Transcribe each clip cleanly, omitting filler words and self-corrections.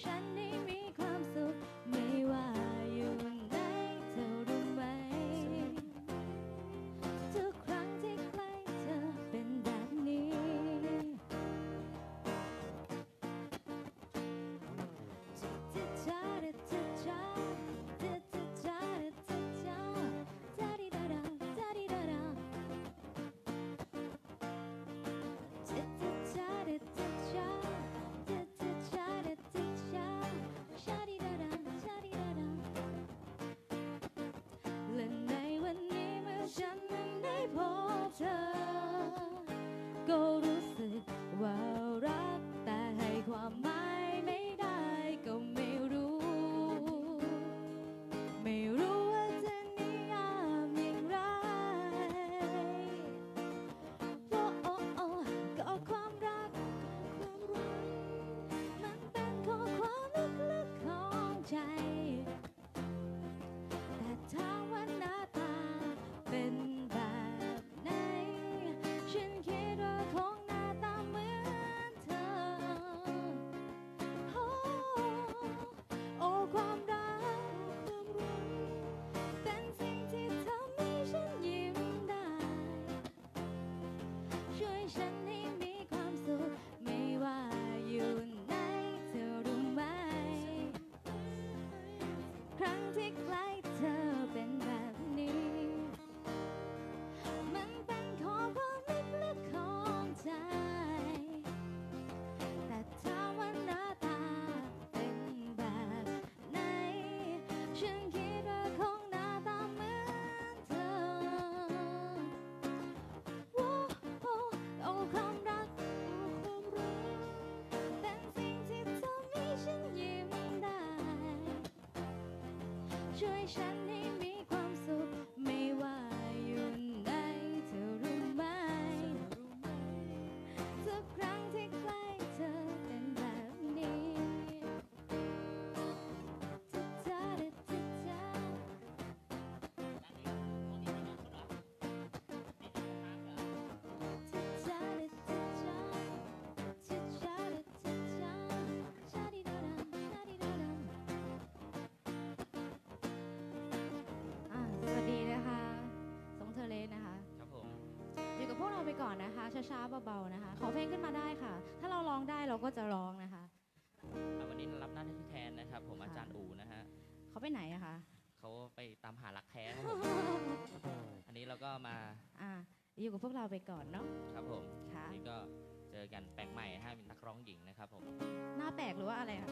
ฉันได้มีความสุขไม่ว่าอยู่ไหนเธอรู้ไหมทุกครั้งที่ใกล้เธอเป็นแบบนี้และในวันนี้เมื่อฉันนั้นได้พบเธอก็รู้สึกว่ารักแต่ให้ความหมายไม่ได้ก็ไม่รู้ว่าจะนิยามอย่างไรว่าโอ้ก็ความรักมันเป็นข้อความลึกๆของใจแต่ถามว่าหน้าตาเป็นแบบไหนฉันคิดว่าคงหน้าตาเหมือนเธอ โอ้ความรักเป็นสิ่งที่ทำให้ฉันยิ้มได้ช่วยฉันให้มีความสุขไม่ว่าอยู่ไหนเธอรู้ไหมครั้งที่ใกล้เธอเป็นแบบนี้มันเป็นข้อความลึกๆของใจแต่ถามว่าหน้าตาเป็นแบบไหนฉันคิดว่าคงหน้าตาเหมือนเธอโอ้ความรักเป็นสิ่งที่ทำให้ฉันยิ้มได้ช่วยฉันให้มีความสุขไม่ว่าอยู่ไหนเธอรู้ไหมทุกครั้งที่ใกล้เธอเป็นแบบนี้อยู่กับพวกเราไปก่อนนะคะช้าๆเบาๆนะคะขอเพลงขึ้นมาได้ค่ะถ้าเราร้องได้เราก็จะร้องนะคะวันนี้รับหน้าที่แทนนะครับผมอาจารย์อู๋นะฮะเขาไปไหนอะคะเขาไปตามหารักแท้ครับผมอันนี้เราก็มาอยู่กับพวกเราไปก่อนเนาะครับผมนี่ก็เจอกันแปลกใหม่ฮะเป็นนักร้องหญิงนะครับผมหน้าแปลกหรือว่าอะไรคะ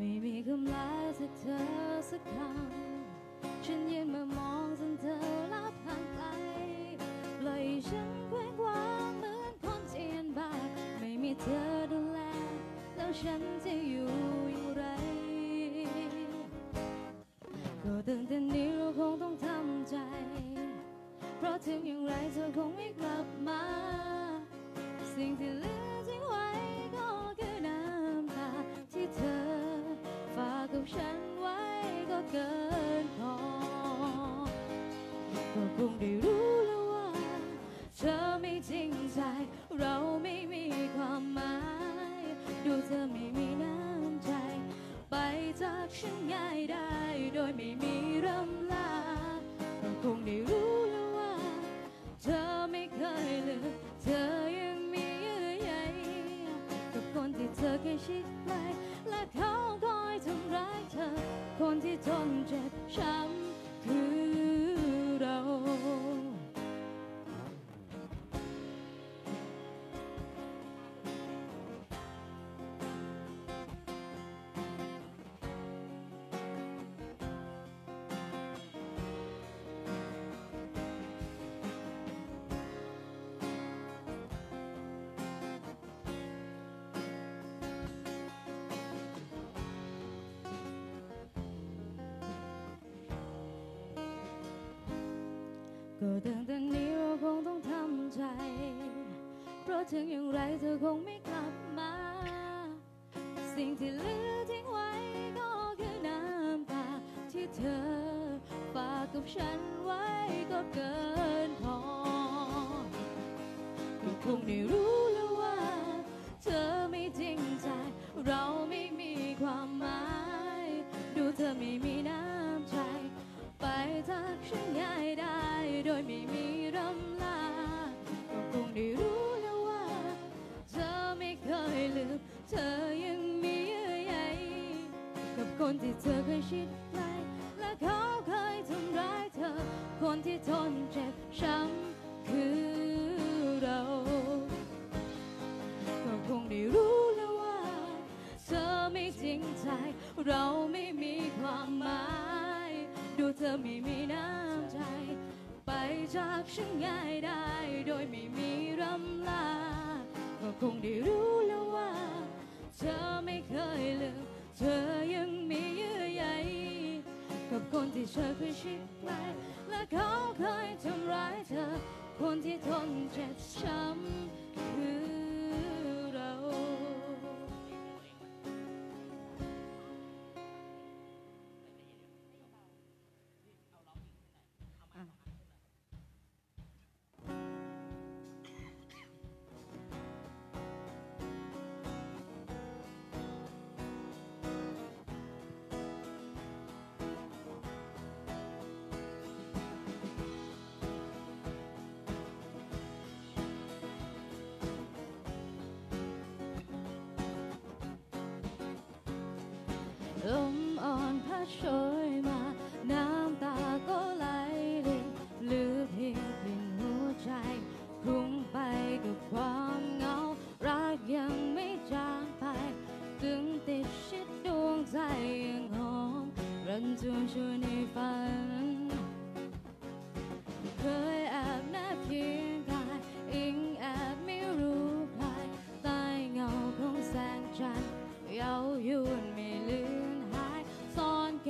ไม่มีคำลาจากเธอสักคำฉันยืนมามองจนเธอลับห่างไกลเลยฉันแกว่งว่าเหมือนคนเจียนบาไม่มีเธอดูแลแล้วฉันจะอยู่อย่างไรก็ตั้งแต่นี้เราคงต้องทำใจเพราะถึงอย่างไรเธอคงไม่กลับมาสิ่งที่เหลือทิ้งไว้ก็คือน้ำตาที่เธอฝากกับฉันไว้ก็เกินพอก็คงได้รู้แล้วว่าเธอไม่จริงใจเราไม่มีความหมายดูเธอไม่มีน้ำใจไปจากฉันง่ายได้โดยไม่มีรำลาก็คงได้รู้แล้วว่าเธอไม่เคยลืมเธอยังมีเยื่อใยกับคนที่เธอเคยชิดไว้และเขาคอยทำร้ายเธอคนที่ทนเจ็บช้ำคือเรา等等你เราคงต้องทำใจเพราะถึงอย่างไรเธอคงไม่กลับมาสิ่งที่เหลือทิ้งไว้ก็คือน้ำตาที่เธอฝากกับฉันไว้ก็เกินพอก็คงได้รู้แล้วว่าเธอไม่จริงใจเราไม่มีความหมายดูเธอไม่มีน้ำใจไปทักฉันง่ายได้โดยไม่มีรำลาก็คงได้รู้แล้วว่าเธอไม่เคยลืมเธอยังมีเยื่อใยกับคนที่เธอเคยชิดใกล้และเขาเคยทำร้ายเธอคนที่ทนเจ็บช้ำคือเราก็คงได้รู้แล้วว่าเธอไม่จริงใจเราไม่มีความหมายดูเธอไม่มีน้ำใจไปจากฉันง่ายได้โดยไม่มีรำลาก็คงได้รู้แล้วว่าเธอไม่เคยลืมเธอยังมีเยื่อใยกับคนที่เธอเคยชิดใกล้และเขาเคยทำร้ายเธอคนที่ทนเจ็บช้ำคือเราลมอ่อนพัดโชยมาน้ำตาก็ไหลรินเหลือเพียงกลิ่นหัวใจคลุ้งไปกับความเหงารักยังไม่จางไปถึงติดชิดดวงใจยังหอมรันจวนชวนในฝันเคยแอบแนบเคียงกายอิงแอบไม่รู้ใครใต้เงาของแสงจันทร์เย้ายวนไม่ลืม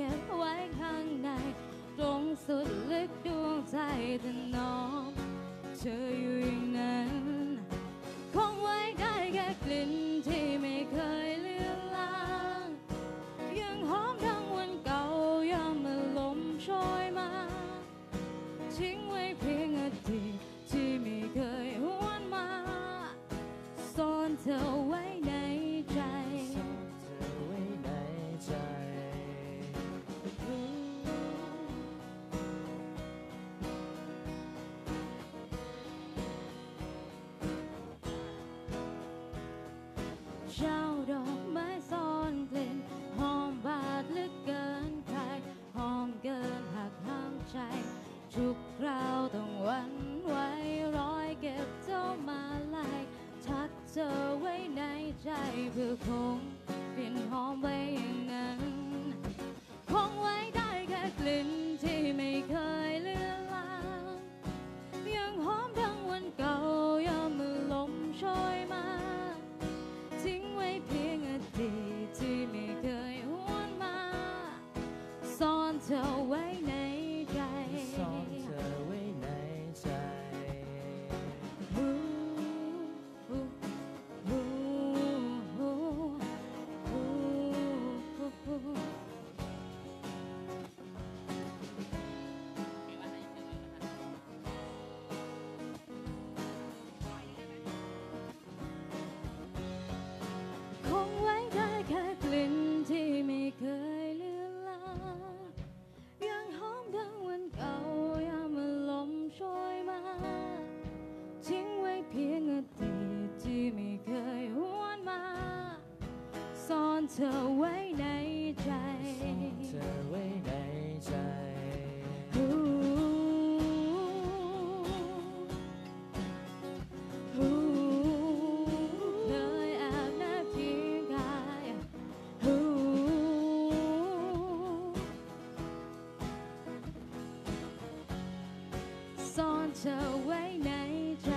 เก็บไว้ข้างในตรงสุดลึกดวงใจถนอมเธออยู่อย่างนั้นคงไว้ได้แค่กลิ่นที่ไม่เคยเลือนลางยังหอมดังวันเก่ายามเมื่อลมโชยมาทิ้งไว้เพียงอดีตที่ไม่เคยหวนมาซ่อนเธอไว้ในใจเจ้าดอกไม้ซ่อนกลิ่นหอมบาดลึกเกินใครหอมเกินหักห้ามใจทุกคราวต้องหวั่นไหวร้อยเก็บเจ้ามาไล่ทักเธอไว้ในใจเพื่อคงกลิ่นหอมไว้อย่างนั้นคงไว้ได้แค่กลิ่นที่ไม่เคยเลือนลางยังหอมดังวันเก่ายามเมื่อลมโชยมาทิ้งไว้เพียงอดีตที่ไม่เคยหวนมาซ่อนเธอไว้ในใจซ่อนเธอไว้ในใจคงไว้ได้แค่กลิ่นที่ไม่เคยเลือนลางยังหอมดังวันเก่ายามเมื่อลมโชยมาทิ้งไว้เพียงอดีตที่ไม่เคยหวนมาซ่อนเธอไว้ในใจซ่อนเธอไว้ในใจซ่อนเธอไว้ในใจ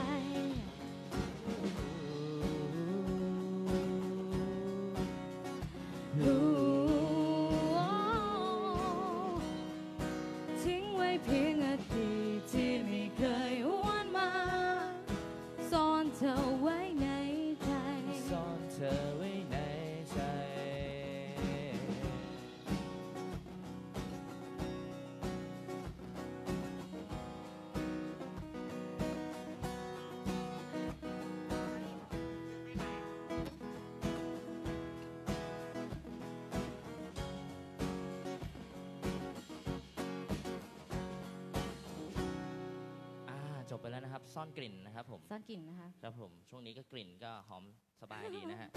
แล้วนะครับซ่อนกลิ่นนะครับผมซ่อนกลิ่นนะคะครับผมช่วงนี้ก็กลิ่นก็หอมสบายดีนะฮะ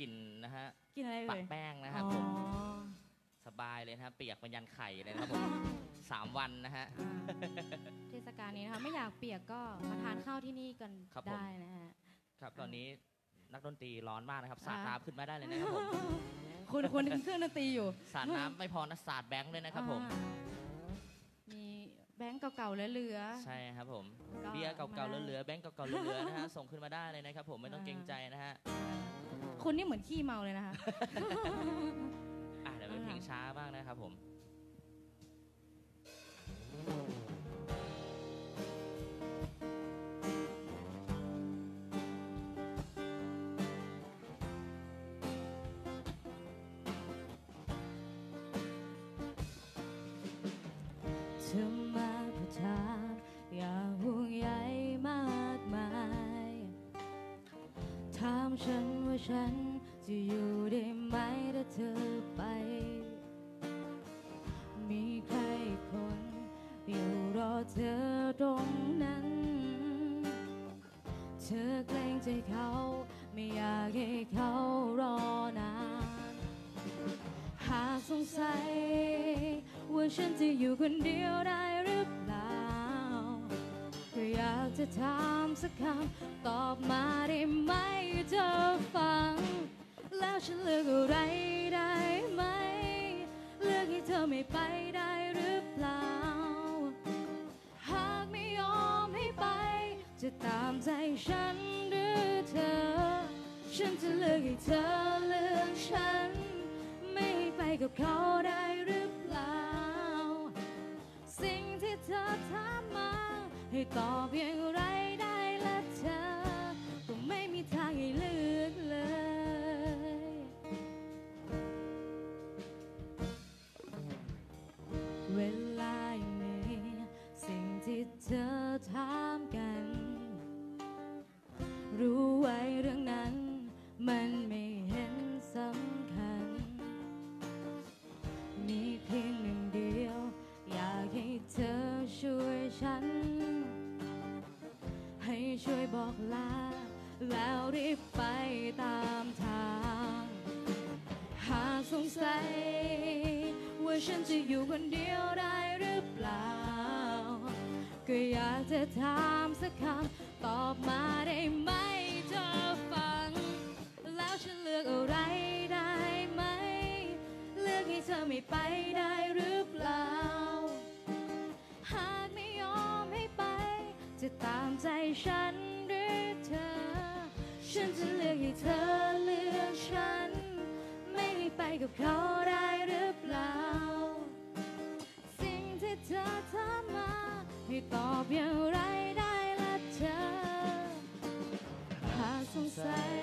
กลิ่นนะฮะกลิ่นอะไรเลยปัดแป้งนะครับผมสบายเลยนะครับเปียกเป็นยันไข่เลยนะครับผม3วันนะฮะเทศกาลนี้นะคะไม่อยากเปียกก็มาทานข้าวที่นี่กันได้นะฮะครับตอนนี้นักดนตรีร้อนมากนะครับสาดน้ำขึ้นมาได้เลยนะครับผมคนเครื่องดนตรีอยู่สาดน้ำไม่พอนะสาดแบงค์เลยนะครับผมมีแบงค์เก่าๆเหลือใช่ครับผมเบียร์เก่าๆเหลือแบงค์เก่าๆเหลือนะฮะส่งขึ้นมาได้เลยนะครับผมไม่ต้องเกรงใจนะฮะคนนี่เหมือนขี้เมาเลยนะคะเดี๋ยวเป็นเพลงช้าบ้างนะครับผมเธอมาประทานอย่าห่วงใยมากมายถามฉันว่าฉันจะอยู่ได้ไหมถ้าเธอไปมีใครคนอยู่รอเธอตรงนั้นเธอเกรงใจเขาไม่อยากให้เขารอนานหากสงสัยว่าฉันจะอยู่คนเดียวได้หรือเปล่าก็อยากจะถามสักคำตอบมาได้ไหมเธอฟังแล้วฉันเลือกอะไรได้ไหมเลือกให้เธอไม่ไปได้หรือเปล่าหากไม่ยอมให้ไปจะตามใจฉันหรือเธอฉันจะเลือกให้เธอเลือกฉันไม่ให้ไปกับเขาได้หรือเปล่าสิ่งที่เธอถามมาให้ตอบอย่างไรได้และเธอก็ไม่มีทางให้เลือกเลยเวลายังมีสิ่งที่เธอถามกันรู้ไว้เรื่องนั้นมันไม่เห็นสำคัญมีเพียงหนึ่งเดียวอยากให้เธอช่วยฉันให้ช่วยบอกลาแล้วรีบไปตามทางหากสงสัยว่าฉันจะอยู่คนเดียวได้หรือเปล่าก็อยากจะถามสักคำตอบมาได้ไหมเธอฟังแล้วฉันเลือกอะไรได้ไหมเลือกให้เธอไม่ไปได้หรือเปล่าหากไม่ยอมให้ไปจะตามใจฉันหรือเธอฉันจะเลือกให้เธอเลือกฉันไม่ให้ไปกับเขาได้หรือเปล่าสิ่งที่เธอถามมาให้ตอบอย่างไรได้ละเธอหากสงสัย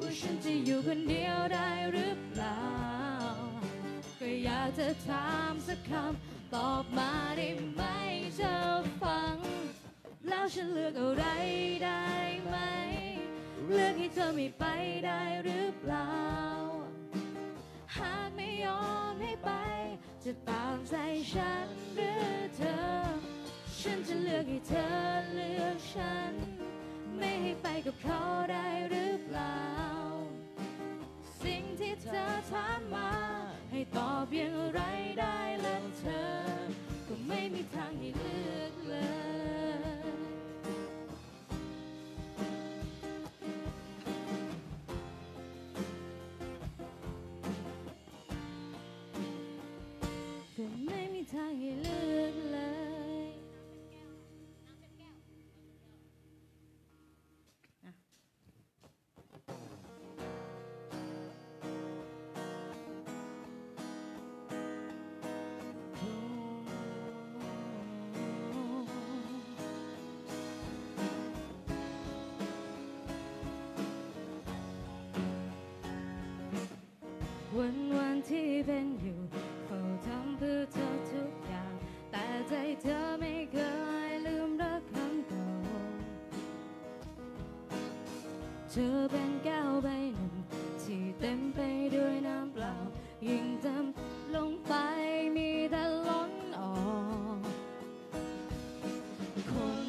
ว่าฉันจะอยู่คนเดียวได้หรือเปล่าก็อยากจะถามสักคำตอบมาได้ไหมเธอฟังแล้วฉันเลือกอะไรได้ไหมเลือกให้เธอไม่ไปได้หรือเปล่าหากไม่ยอมให้ไปจะตามใจฉันหรือเธอฉันจะเลือกให้เธอเลือกฉันไม่ให้ไปกับเขาได้หรือเปล่าสิ่งที่เธอถามมาให้ตอบอย่างไรได้แล้วเธอก็ไม่มีทางให้เลือกเลยก็ไม่มีทางให้เลือกเลยวันที่เป็นอยู่เฝ้าทำเพื่อเธอทุกอย่างแต่ใจเธอไม่เคยลืมรักครั้งเก่าเธอเป็นแก้วใบหนึ่งที่เต็มไปด้วยน้ำเปล่ายิ่งจำลงไปมีแต่ล้นออกคน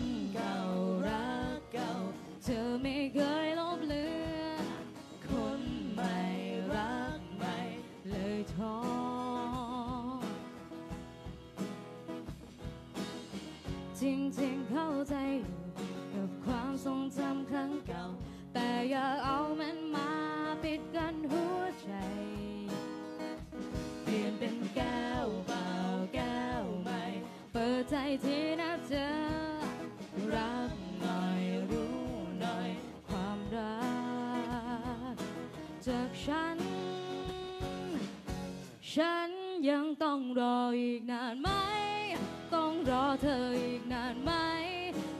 เคยลบเลือนคนไม่รักไม่เลยท้อจริงๆเข้าใจกับความทรงจำครั้งเก่าแต่อย่าเอามันมาปิดกันหัวใจเปลี่ยนเป็นแก้วเปล่าแก้วใหม่เปิดใจที่น่าเจอรักหน่อยรู้หน่อยความรักจากฉันยังต้องรออีกนานไหมต้องรอเธออีกนานไหม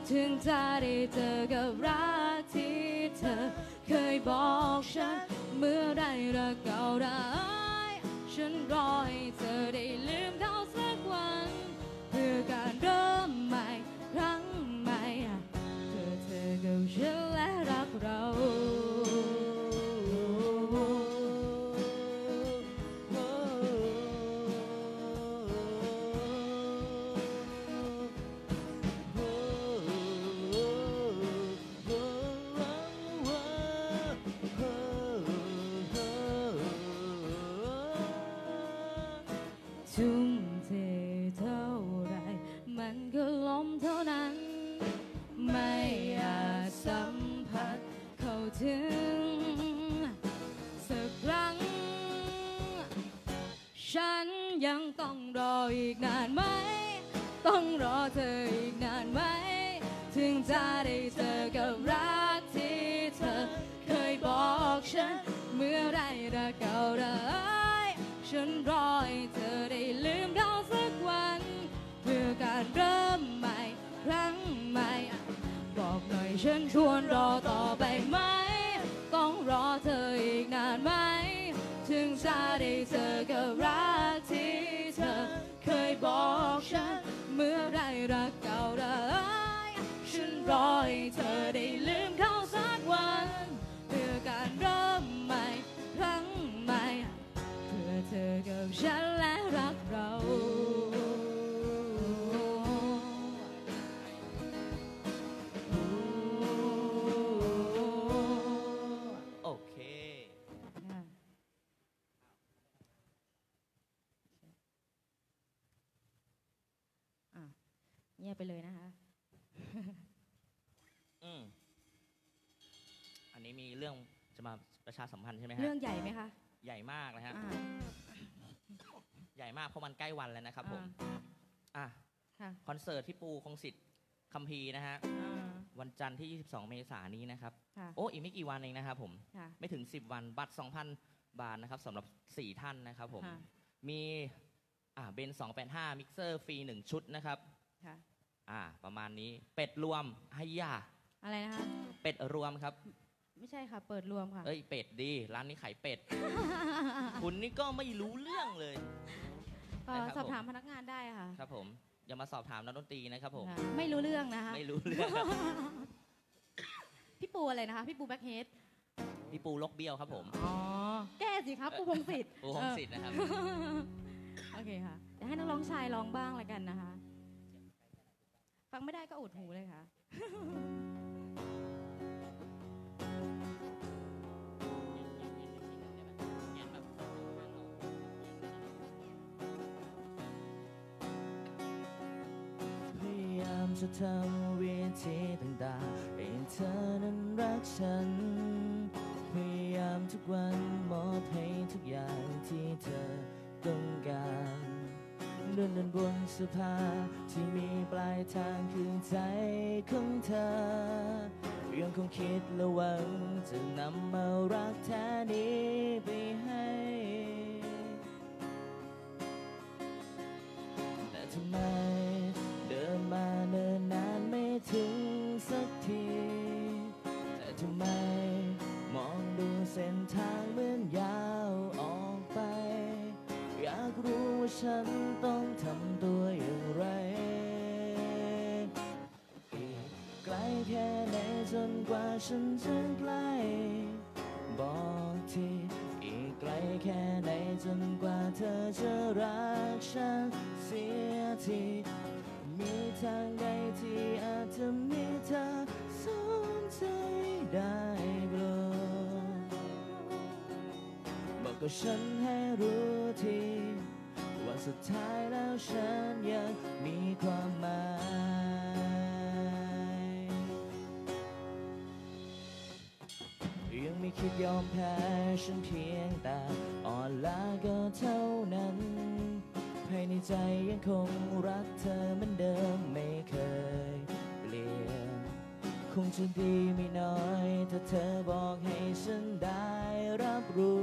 ถึงจะได้เจอกับรักที่เธอเคยบอกฉันเมื่อไรรักเก่าได้ฉันรอให้เธอได้ลืมเขาสักวันเพื่อการเริ่มใหม่ครั้งใหม่เธอกับฉันและรักเราทุ่มเทเท่าไรมันก็ล้มเท่านั้นไม่อาจสัมผัสเข้าถึงสักครั้งฉันยังต้องรออีกนานไหมต้องรอเธออีกนานไหมถึงจะได้เจอกับรักที่เธอเคยบอกฉันเมื่อไรรักเก่าได้ฉันรอให้เธอได้ลืมเราสักวันเพื่อการเริ่มใหม่ครั้งใหม่บอกหน่อยฉันชวนรอต่อไปไหมต้องรอเธออีกนานไหมถึงจะได้เจอกับรักที่เธอเคยบอกฉันเมื่อไรรักเก่าได้ฉันรอให้เธอได้ลืมเขาสักวันเพื่อการเริ่มใหม่ครั้งใหม่เธอกับฉันและรักเราโอเคเงียบไปเลยนะคะอันนี้มีเรื่องจะมาประชาสัมพันธ์ใช่ไหมครับเรื่องใหญ่ไหมคะใหญ่มากนะฮะใหญ่มากเพราะมันใกล้วันแล้วนะครับผมคอนเสิร์ตพี่ปูคงศิษย์คัมภีร์นะฮะวันจันทร์ที่22เมษายนนี้นะครับโอ้อีกไม่กี่วันเองนะครับผมไม่ถึง10วันบัตร 2,000 บาทนะครับสำหรับ4ท่านนะครับผมมีเบน285มิกเซอร์ฟรี1ชุดนะครับประมาณนี้เป็ดรวมให้ยาอะไรนะคะเป็ดรวมครับไม่ใช่ค่ะเปิดรวมค่ะเอ้ยเป็ดดีร้านนี้ขายเป็ดคุณนี่ก็ไม่รู้เรื่องเลยสอบถามพนักงานได้ค่ะครับผมอย่ามาสอบถามนักดนตรีนะครับผมไม่รู้เรื่องนะคะไม่รู้เรื่องพี่ปูอะไรนะคะพี่ปูแบ็คเฮดพี่ปูลกเบี้ยวครับผมอ๋อแก้สิครับปูพงศิษย์ปูพงศิษย์นะครับโอเคค่ะจะให้นักร้องชายร้องบ้างละกันนะคะฟังไม่ได้ก็อุดหูเลยค่ะจะทำวิธีต่างๆให้เธอนั้นรักฉันพยายามทุกวันมอบให้ทุกอย่างที่เธอต้องการเดินบนสะพานที่มีปลายทางคือใจของเธอยังคงคิดและหวังจะนำมารักแท้นี้ไปให้แต่ทำไมเดินมาเนิ่นนานไม่ถึงสักทีแต่ทำไมมองดูเส้นทางเหมือนยาวออกไปอยากรู้ว่าฉันต้องทำตัวอย่างไรอีกไกลแค่ไหนจนกว่าฉันจะใกล้บอกทีอีกไกลแค่ไหนจนกว่าเธอจะรักฉันเสียทีมีทางใดที่อาจทำให้เธอสนใจได้ ก็ฉันให้รู้ทีว่าสุดท้ายแล้วฉันยังมีความหมายยังไม่คิดยอมแพ้ฉันเพียงแต่อ่อนล้าก็เท่านั้นภายในใจยังคงรักเธอเหมือนเดิมไม่เคยเปลี่ยนคงจะดีไม่น้อยถ้าเธอบอกให้ฉันได้รับรู้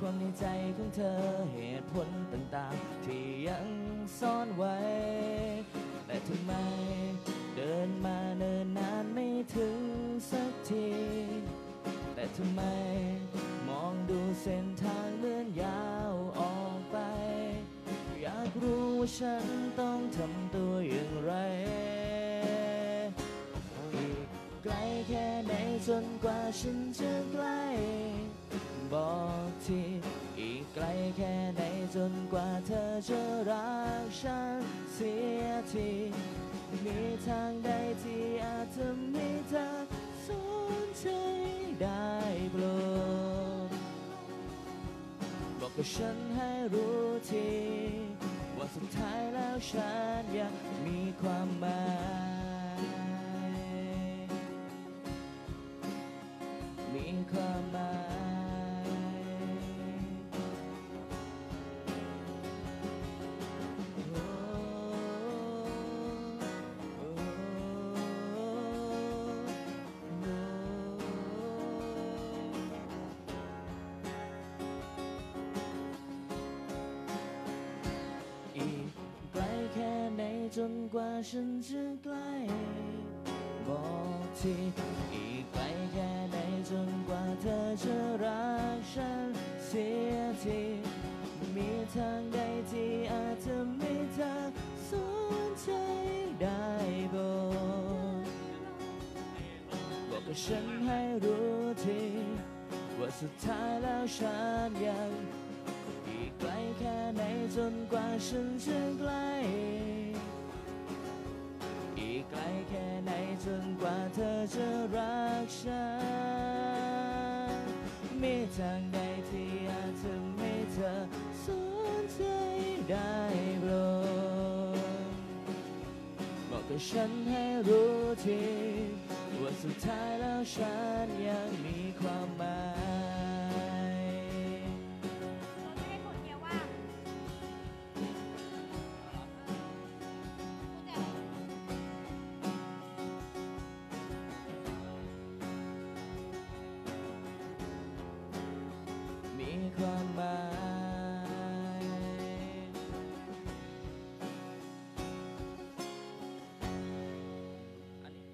ความในใจของเธอเหตุผลต่างๆที่ยังซ่อนไว้แต่ทำไมเดินมาเนิ่นนานไม่ถึงสักทีแต่ทำไมมองดูเส้นทางเหมือนยาวออกไปอยากรู้ว่าฉันต้องทำตัวอย่างไรอีกไกลแค่ไหนจนกว่าฉันจะใกล้บอกทีอีกไกลแค่ไหนจนกว่าเธอจะรักฉันเสียทีมีทางใดที่อาจทำให้เธอสนใจได้โปรดบอกกับฉันให้รู้ทีว่าสุดท้ายแล้วฉันยังมีความหมายมีความหมายจนกว่าฉันจะใกล้บอกทีอีกไกลแค่ไหนจนกว่าเธอจะรักฉันเสียทีมีทางใดที่อาจทำให้เธอสนใจได้บอกกับฉันให้รู้ทีว่าสุดท้ายแล้วฉันยังอีกไกลแค่ไหนจนกว่าฉันจะใกล้อีกไกลแค่ไหนจนกว่าเธอจะรักฉันมีทางใดที่อาจทำให้เธอสนใจได้โปรดบอกกับฉันให้รู้ทีว่าสุดท้ายแล้วฉันยังมีความหมายความหมายอันนี้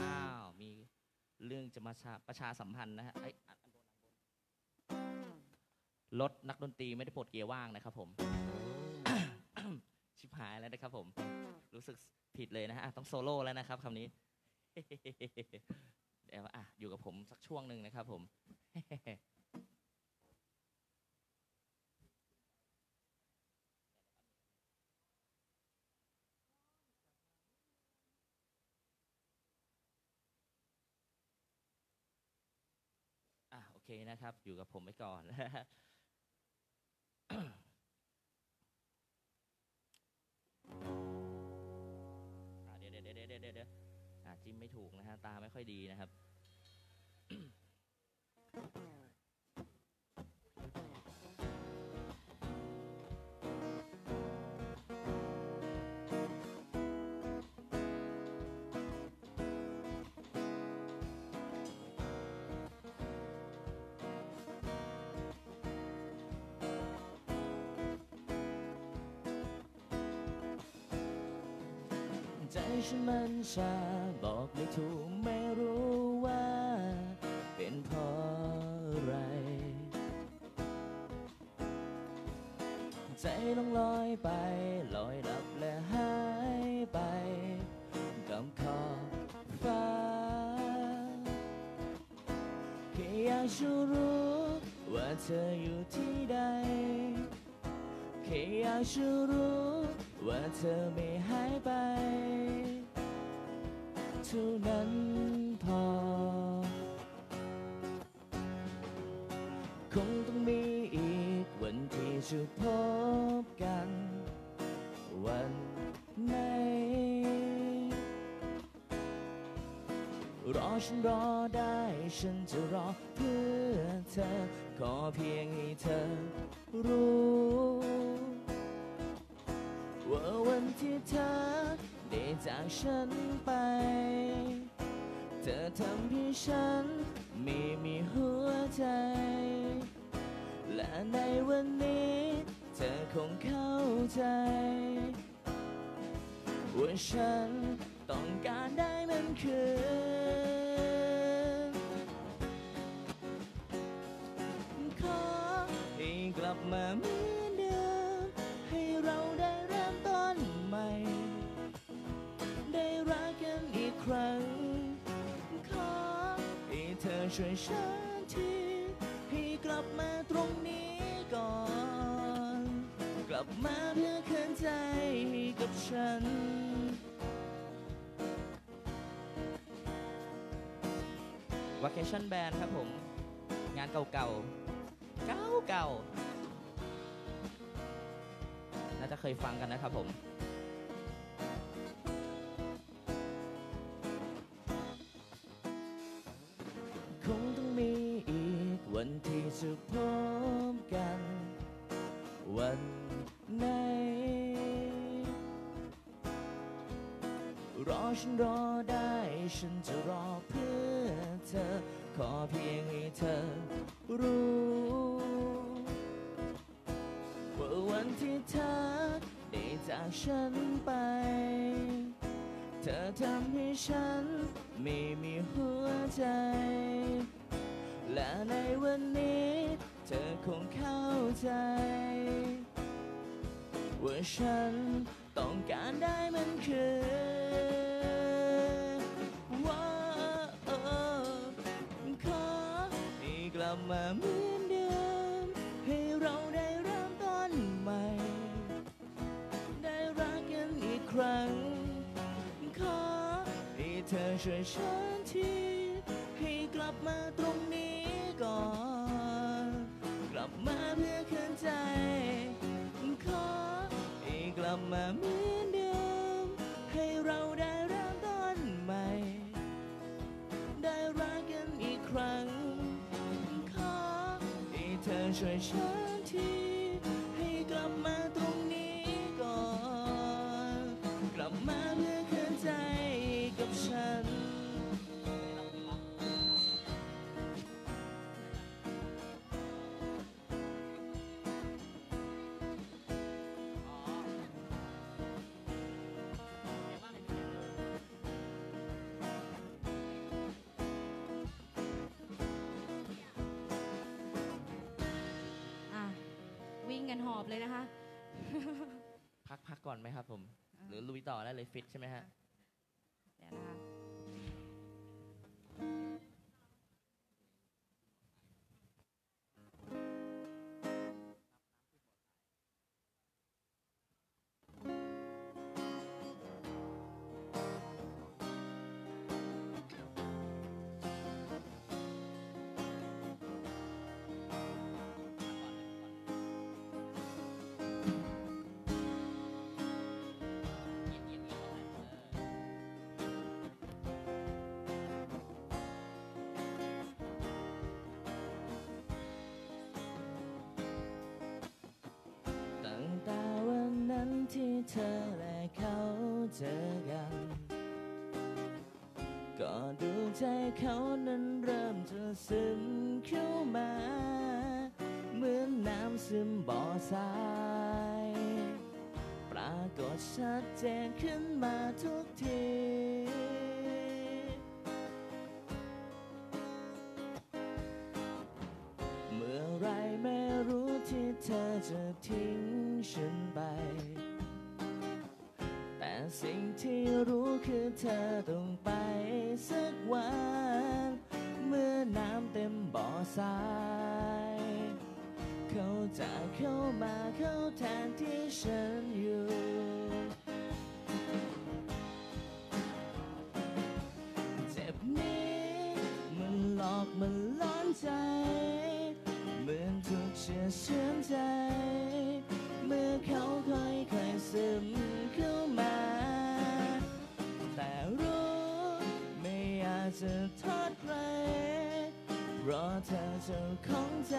อ้าวมีเรื่องจะมาประชาสัมพันธ์นะฮะรถนักดนตรีไม่ได้ปลดเกียร์ว่างนะครับผม ชิบหายแล้วนะครับผมรู้สึกผิดเลยนะฮะต้องโซโล่แล้วนะครับคำนี้ เดี๋ยวอยู่กับผมสักช่วงหนึ่งนะครับผม โอเคนะครับอยู่กับผมไปก่อน เดี๋ยวจิ้มไม่ถูกนะฮะตาไม่ค่อยดีนะครับ ใจฉันมันชาบอกไม่ถูกไม่รู้ว่าเป็นเพราะอะไรใจลองลอยไปลอยดับและหายไปกับขอบฟ้าแค่อยากจะรู้ว่าเธออยู่ที่ใดแค่อยากจะรู้ว่าเธอไม่หายไปเท่านั้นพอค ฉันรอได้ฉันจะรอเพื่อเธอขอเพียงให้เธอรู้ว่าวันที่เธอได้จากฉันไปเธอทำให้ฉันไม่มีหัวใจและในวันนี้เธอคงเข้าใจว่าฉันต้องการได้มันคืนขอให้กลับมาเหมือนเดิมให้เราได้เริ่มต้นใหม่ได้รักกันอีกครั้งขอให้เธอช่วยฉันทีให้กลับมาตรงนี้ก่อนกลับมาเพื่อคืนใจกับฉันVacation Band ครับผมงานเก่าน่าจะเคยฟังกันนะครับผมคงต้องมีอีกวันที่จะพบกันวันไหนรอฉันรอได้ฉันจะรอเพื่อขอเพียงให้เธอรู้ว่าวันที่เธอได้จากฉันไปเธอทำให้ฉันไม่มีหัวใจและในวันนี้เธอคงเข้าใจว่าฉันต้องการได้มันคือมาเหมือนเดิมให้เราได้เริ่มต้นใหม่ได้รักกันอีกครั้งขอให้เธอช่วยฉันทีให้กลับมาตรงนี้ก่อนกลับมาเพื่อคืนใจขอให้กลับมาเหมือนเดิมให้เราได้เริ่มต้นใหม่ได้รักกันอีกครั้งช่วยฉันทีให้กลับมาตรงนี้ก่อนกลับมาเพื่อคืนใจกับฉันหอบเลยนะคะพักก่อนไหมครับผมหรือลุยต่อได้เลยฟิตใช่ไหมฮะเดี๋ยวนะคะที่เธอและเขาเจอกันก็ดูใจเขานั้นเริ่มจะซึมเข้ามาเหมือนน้ำซึมบ่อทรายปรากฏชัดเจนขึ้นมาทุกทีเมื่อไรไม่รู้ที่เธอจะทิ้งฉันไปแต่สิ่งที่รู้คือเธอต้องไปสักวันเมื่อน้ำเต็มบ่อทรายเขาจะเข้ามาเข้าแทนที่ฉันอยู่เจ็บนี้มันหลอกมันล้อนใจเหมือนถูกเชื่อเชื่อมใจเมื่อเขาค่อยซึมเข้ามาแต่รู้ไม่อาจจะ รอเธอเจ้าของใจ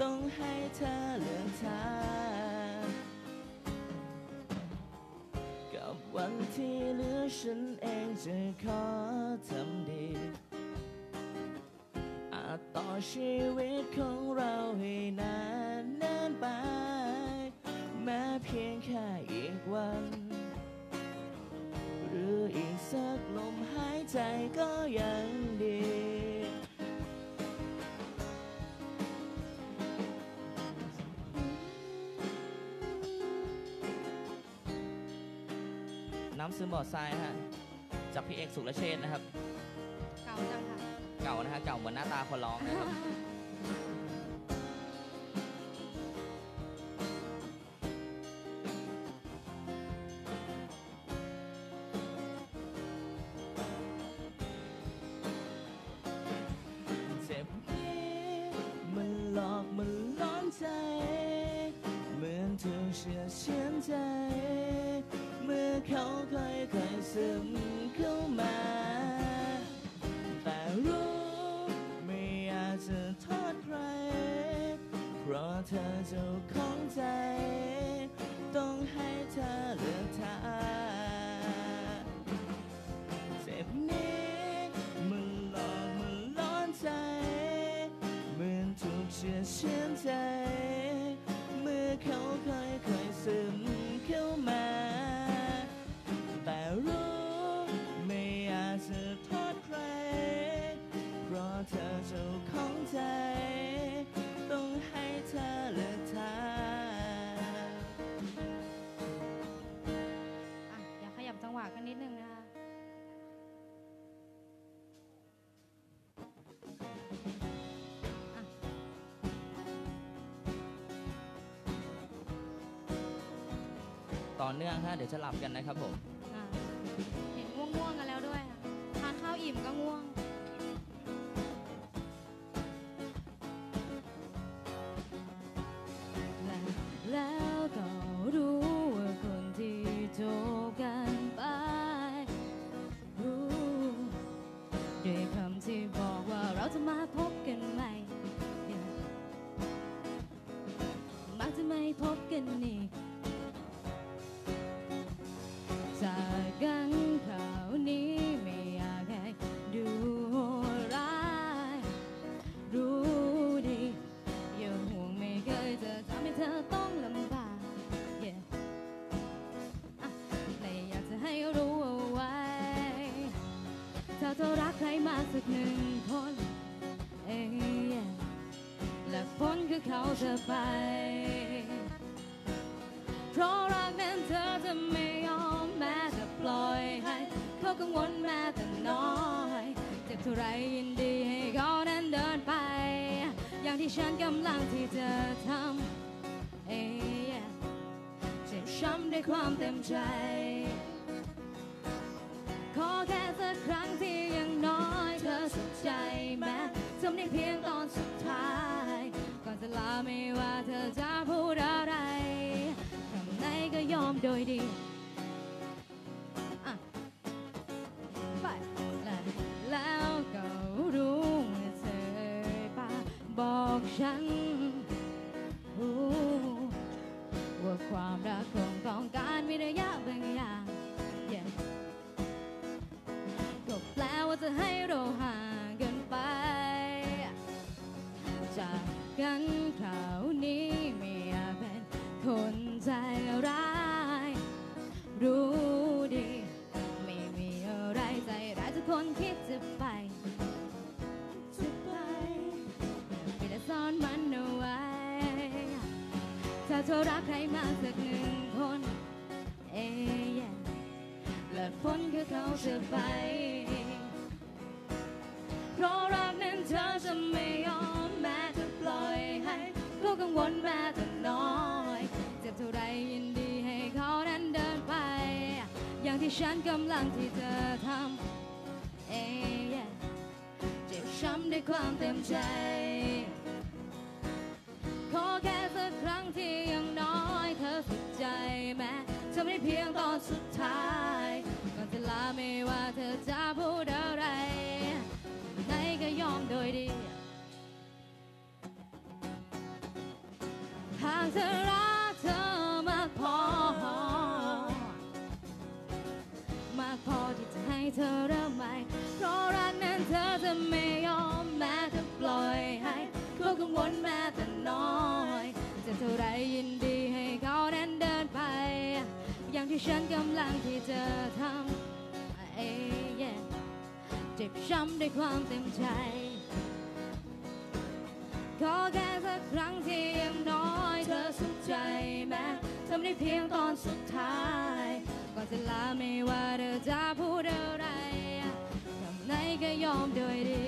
ต้องให้เธอเลือกทางกับวันที่เหลือฉันเองจะขอทำดีอาจต่อชีวิตของเราให้นานนานไปแม้เพียงแค่อีกวันหรืออีกสักลมหายใจก็ยังดีน้ำซึมบ่อทรายฮะจากพี่เอกสุรเชษฐ์นะครับเก่าจังค่ะเก่านะฮะเก่าเหมือนหน้าตาคนร้องนะครับ เจ็บมันหลอกมันร้อนใจเหมือนถูกเชื่อเชื่อใจเมื่อเขาค่อยๆซึมเข้ามาแต่รู้ไม่อยากจะโทษใครเพราะเธอเจ้าของใจต้องให้เธอเลือกทางเจ็บนี้มันหลอกมันร้อนใจเหมือนถูกเชื่อเชื่อใจเมื่อเขาค่อยๆซึมเข้ามาแต่รู้ไม่อยากจะโทษใครเพราะเธอเจ้าของใจต้องให้เธอเลือกทางอย่าขยับจังหวะกันนิดนึงนะคะต่อเนื่องฮะเดี๋ยวจะหลับกันนะครับผมเห็นง่วงๆกันแล้วด้วยทานข้าวอิ่มก็ง่วงแล้วก็รู้ว่าคนที่จบกันไปรู้ด้วยคำที่บอกว่าเราจะมาพบกันใหม่มักจะไม่พบกันอีกจากกันคราวนี้ไม่อยากให้ดูโหดร้ายรู้ดีอย่าห่วงไม่เคยจะทำให้เธอต้องลำบาก แต่อยากจะให้รู้เอาไว้เธอจะรักใครมากสักหนึ่งคนและคนคือเขาจะไปเพราะรักนั้นเธอจะไม่ยอมแม้จะปล่อยให้เขากังวลแม้แต่น้อยเจ็บเท่าไรยินดีให้เขานั้นเดินไปอย่างที่ฉันกำลังที่จะทำเจ็บช้ำด้วยความเต็มใจขอแค่สักครั้งที่ยังน้อยเธอสนใจแม้จำได้เพียงตอนสุดท้ายก่อนจะลาไม่ว่าเธอจะพูดอะไรก็ยอมโดยดีไปแล้วก็รู้ว่าเธอป่าบอกฉันว่าความรักคงต้องการมีระยะบางอย่างก็แปลว่าจะให้เราห่างกันไปจากกันคราวนี้ไม่อยากเป็นคนใจร้ายรู้ดีไม่มีอะไรใจร้ายทุกคนคิดจะไปไม่ได้ซ่อนมันเอาไว้ถ้าเธอรักใครมากสักหนึ่งคนและคนคือเขาจะไปเพราะรักนั้นเธอจะไม่ยอมแม้จะปล่อยให้เขากังวลแม้แต่น้อยเจ็บเท่าไรยินดีให้เขานั้นเดินไปอย่างที่ฉันกำลังที่เธอทำเจ็บช้ำด้วยความเต็มใจขอแค่สักครั้งที่ยังน้อยเธอสุดใจแม้ทำได้เพียงตอนสุดท้ายก่อนจะลาไม่ว่าเธอจะพูดอะไรไหนก็ยอมโดย Friday. 항상เธอรักมันขอให้เธอรักไหมเพราะรักนั้นเธอจะไม่ยอมแม้ทุกปล่อยให้ขอแค่สักครั้งที่ยังน้อยเธอสุขใจแม้ทำได้เพียงตอนสุดท้ายก่อนจะลาไม่ว่าเธอจะพูดอะไรอย่างไหนก็ยอมโดยดี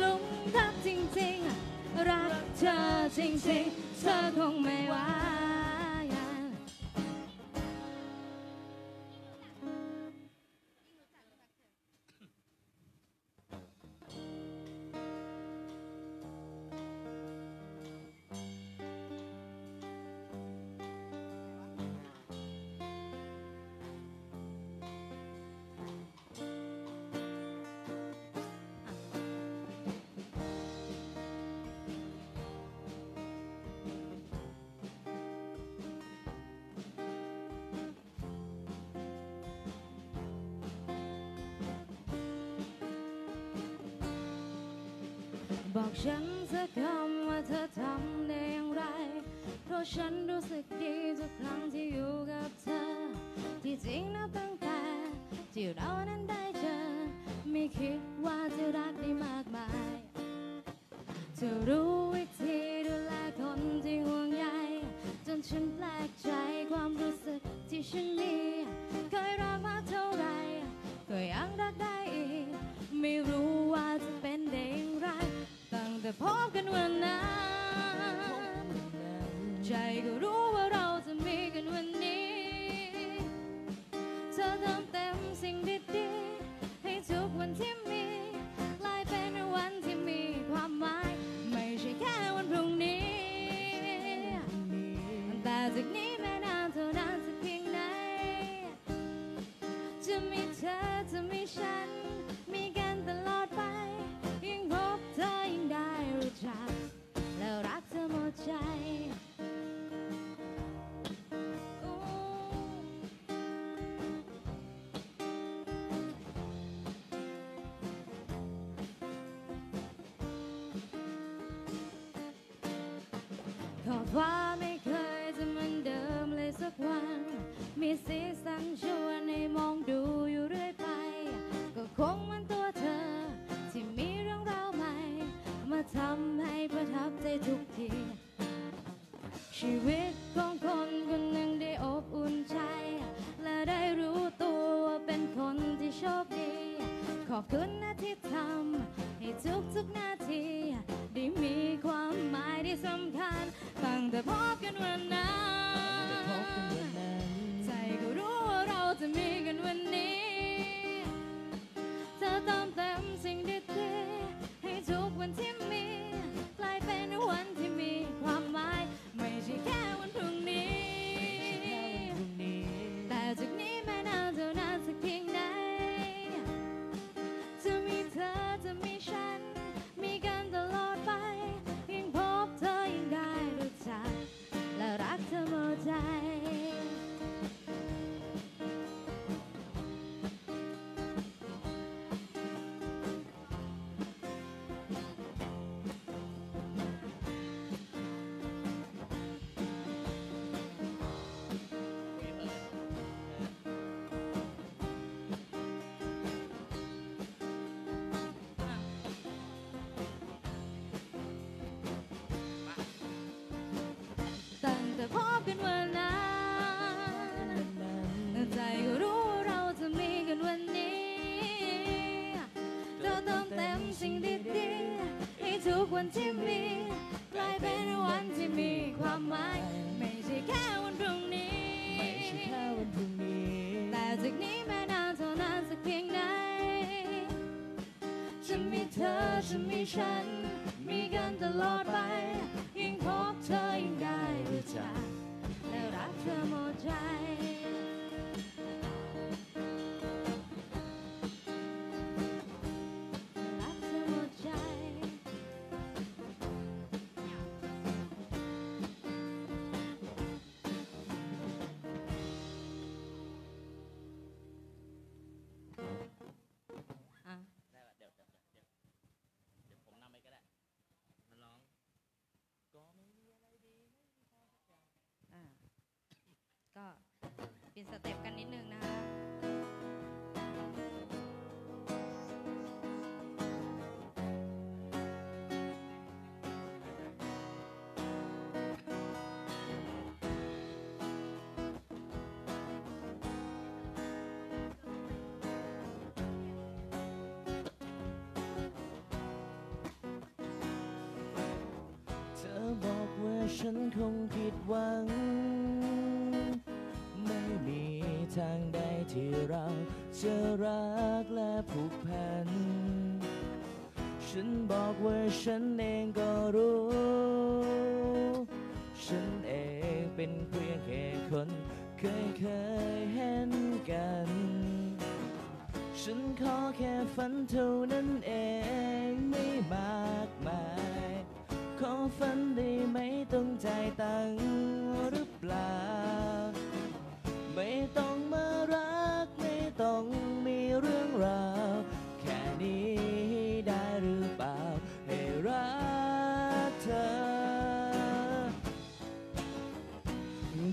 Look. 星星刺痛未完。บอกฉันจะคำว่าเธอทำได้อย่างไรเพราะฉันรู้สึกดีทุกครั้งที่อยู่กับเธอที่จริงนับตั้งแต่ที่เรานั้นได้เจอไม่คิดว่าจะรักได้มากมายเธอรู้วิธีดูแลคนที่ห่วงใยจนฉันแปลกใจความรู้สึกที่ฉันมีเคยรักมากเท่าไรก็ยังรักได้อีกไม่รู้ว่าจะเป็นได้อย่างไรแต่พบกันวันนั้นใจก็รู้ว่าเราจะมีกันวันนี้เธอทำเต็มสิ่งดีๆให้ทุกวันที่มีกลายเป็นวันที่มีความหมายไม่ใช่แค่วันพรุ่งนี้แต่จากนี้ไม่นานเท่านั้นจะเพียงไหนจะมีเธอจะมีฉันมีกันตลอดไปยิ่งพบเธอยิ่งได้รู้จักแล้วรักเธอหมดใจขอว่าไม่เคยจะเหมือนเดิมเลยสักวันมีสีสันชวนให้มองดูอยู่เรื่อยไปก็คงมันตัวเธอที่มีเรื่องราวใหม่มาทำให้ประทับใจทุกทีชีวิตของคนคนหนึ่งได้อบอุ่นใจและได้รู้ตัวว่าเป็นคนที่โชคดีขอบคุณนะที่ทำให้ทุกนาทีได้มีความหมายที่สำคัญตั้งแต่พบกันวันนั้นใจก็รู้ว่าเราจะมีกันวันนี้เธอเติมเต็มสิ่งดีๆให้ทุกวันที่มีกลายเป็นวันที่มีความหมายไม่ใช่แค่วันพรุ่งนี้แต่จากนี้ไม่นานเท่านั้นสักเพียงไหนจะมีเธอจะมีฉันมีกันตลอดไปยิ่งพบเธอยิ่งได้รู้จักและรักเธอหมดใจแต่พบกันวันนั้นใจก็รู้เราจะมีกันวันนี้เธอเติมเต็มสิ่งดีๆให้ทุกวันที่มีกลายเป็นวันที่มีความหมายไม่ใช่แค่วันพรุ่งนี้แต่จากนี้ไม่นานเท่านั้นสักเพียงไหนจะมีเธอจะมีฉันมีกันตลอดไปยิ่งพบเธอยิ่งได้รู้จักแล้วรักเธอหมดใจรักเธอหมดใจก็ ฉันคงผิดหวังไม่มีทางใดที่เราจะรักและผูกพันฉันบอกว่าฉันเองก็รู้ฉันเองเป็นเพียงแค่คนเคยเห็นกันฉันขอแค่ฝันเท่านั้นเองไม่มากมายขอฝันได้ไหมต้องจ่ายตังค์หรือเปล่าไม่ต้องมารักไม่ต้องมีเรื่องราวแค่นี้ได้หรือเปล่าให้รักเธอ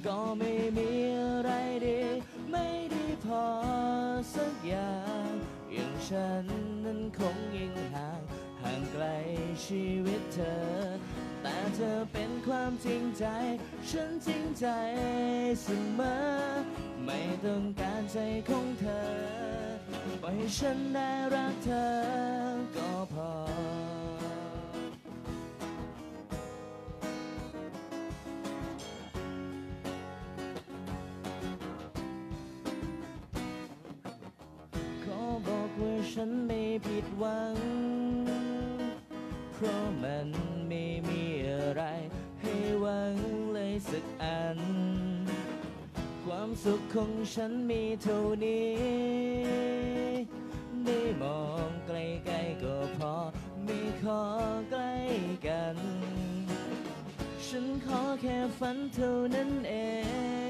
ก็ไม่มีอะไรดีไม่ดีพอสักอย่างอย่างฉันนั้นคงยิ่งห่างไกลชีวิตเธอแต่เธอเป็นความจริงใจฉันจริงใจเสมอไม่ต้องการใจของเธอปล่อยให้ฉันได้รักเธอก็พอขอบอกว่าฉันไม่ผิดหวังเพราะมันไม่มีอะไรให้หวังเลยสักอันความสุขของฉันมีเท่านี้ได้มองใกล้ๆก็พอไม่ขอใกล้กันฉันขอแค่ฝันเท่านั้นเอ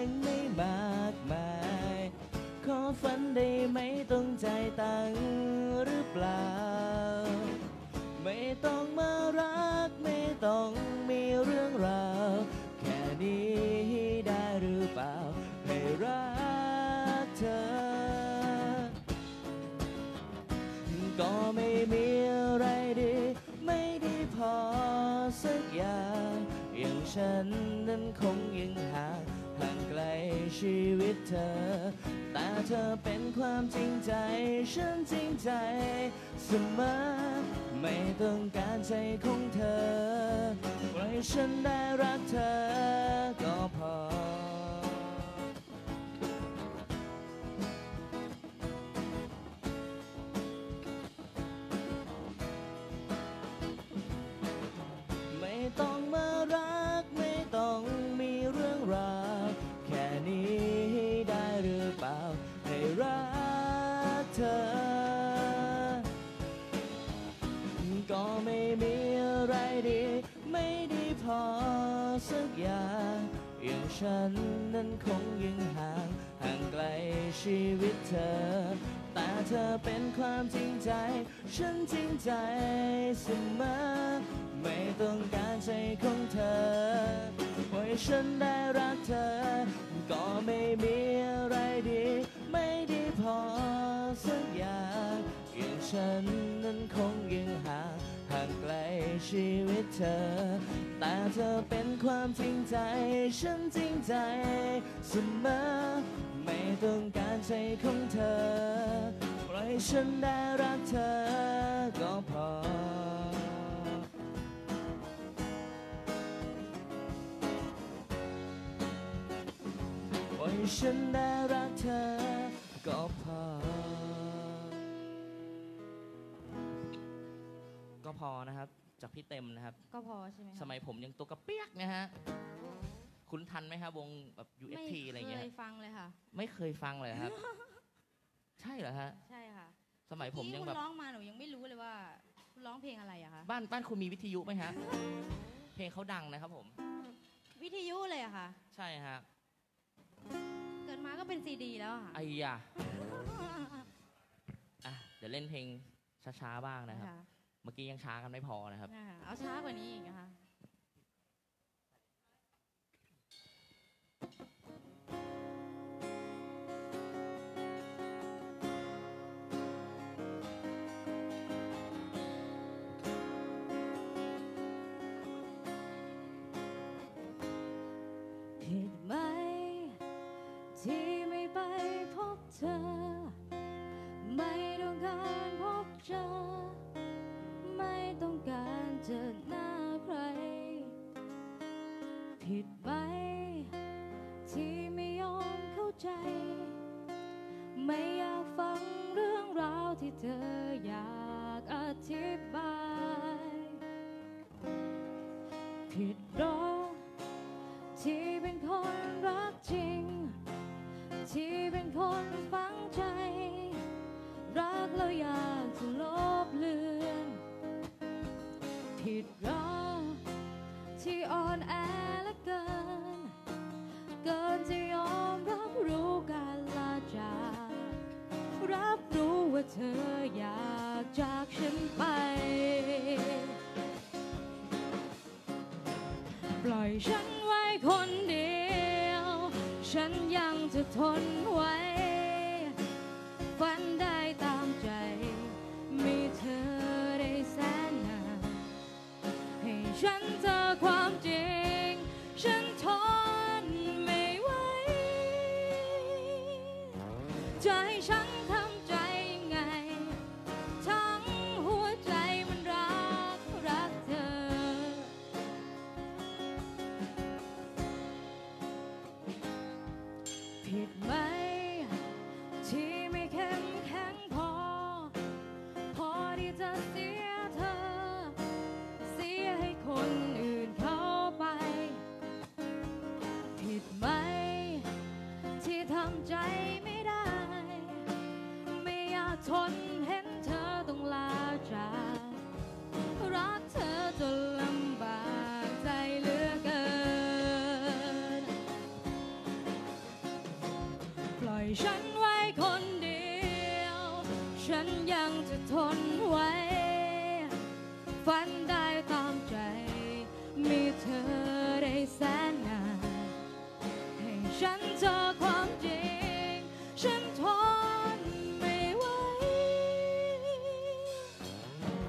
งไม่มากมายขอฝันได้ไหมต้องจ่ายตังค์หรือเปล่าไม่ต้องมารักไม่ต้องมีเรื่องราวแค่นี้ได้หรือเปล่าให้รักเธอก็ไม่มีอะไรดีไม่ดีพอสักอย่างอย่างฉันนั้นคงยังห่างไกลชีวิตเธอแต่เธอเป็นความจริงใจฉันจริงใจเสมอไม่ต้องการใจของเธอปล่อยฉันได้รักเธอก็พอไม่ต้องมารักไม่ต้องมีเรื่องราวแค่นี้ได้หรือเปล่าให้รักเธอก็ไม่มีอะไรดีไม่ดีพอสักอย่างอย่างฉันนั้นคงยิ่งห่างไกลชีวิตเธอแต่เธอเป็นความจริงใจฉันจริงใจเสมอไม่ต้องการใจของเธอปล่อยฉันได้รักเธอก็ไม่มีอะไรดีไม่ดีพอสักอย่างอย่างฉันนั้นคงยิ่งห่างไกลชีวิตเธอแต่เธอเป็นความจริงใจฉันจริงใจเสมอไม่ต้องการใจของเธอปล่อยฉันได้รักเธอก็พอปล่อยฉันได้รักเธอก็พอก็พอนะครับจากพี่เต็มนะครับก็พอใช่ไหมสมัยผมยังตัวกระเปียกนะฮะคุณทันไหมครับวงแบบ UFT อะไรเงี้ยไม่เคยฟังเลยค่ะไม่เคยฟังเลยครับใช่เหรอฮะใช่ค่ะสมัยผมยังแบบร้องมาหนูยังไม่รู้เลยว่าร้องเพลงอะไรอะคะบ้านคุณมีวิทยุไหมฮะเพลงเขาดังนะครับผมวิทยุเลยอะค่ะใช่ฮะเกิดมาก็เป็นซีดีแล้วค่ะไอ้ยะอ่ะเดี๋ยวเล่นเพลงช้าๆบ้างนะครับเมื่อกี้ยังช้ากันไม่พอนะครับเอาช้ากว่านี้อีกนะคะผิดไหมที่ไม่ไปพบเธอไม่ต้องการพบเธอไม่ต้องการเจอหน้าใคร ผิดไหมที่ไม่ยอมเข้าใจไม่อยากฟังเรื่องราวที่เธออยากอธิบายผิดหรอที่เป็นคนรักจริงที่เป็นคนฟังใจรักแล้วอยากจะลบเลือนผิดหรอที่อ่อนแอและเกินจะยอมรับรู้การลาจากรับรู้ว่าเธออยากจากฉันไปปล่อยฉันไว้คนเดียวฉันยังจะทนไว้ฝันได้ตามใจมีเธอได้แสนนานให้ฉันเจอความจริงฉันทนไม่ไหวจะให้ฉันทำใจยังไงทั้งหัวใจมันรักเธอผิดไหมที่ไม่เข้มแข็งพอที่จะเสียเธอเสียให้คนอื่นเข้าไปผิดไหมที่ทำใจไม่ได้ไม่อยากทนเห็นเธอต้องลาจากรักเธอจนลำบากใจเหลือเกินปล่อยฉันไว้คนเดียวฉันยังจะทนไว้ฝันได้ตามใจมีเธอได้แสนนานให้ฉันเจอความจริงฉันทนไม่ไหว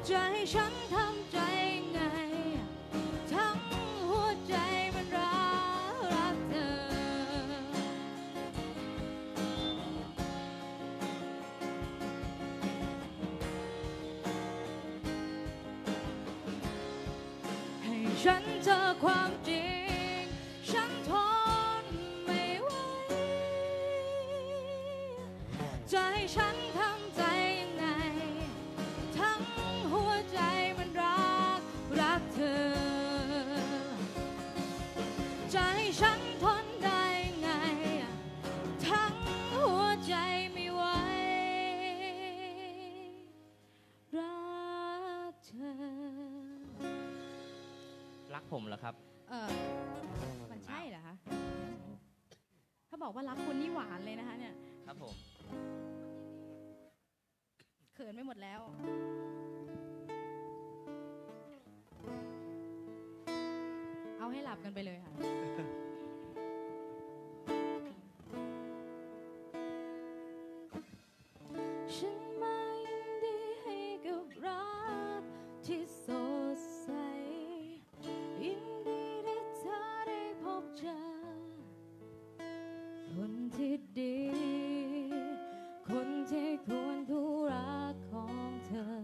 จะให้ฉันทำใจไงทั้งหัวใจมันรักเธอให้ฉันเจอความจริงฉันทนไม่ไหวจะให้ฉันทำใจยังไงทั้งหัวใจมันรักเธอจะให้ฉันทนได้ยังไงทั้งหัวใจไม่ไหวรักเธอ รักผมเหรอครับมันใช่เหรอคะถ้าบอกว่ารักคุณนี่หวานเลยนะคะเนี่ยครับผมเขินไปหมดแล้วเอาให้หลับกันไปเลยค่ะฉันมายินดีให้กับรักที่สดใสยินดีที่เธอได้พบเจอคนที่ดีคนที่ควรผู้รักของเธอ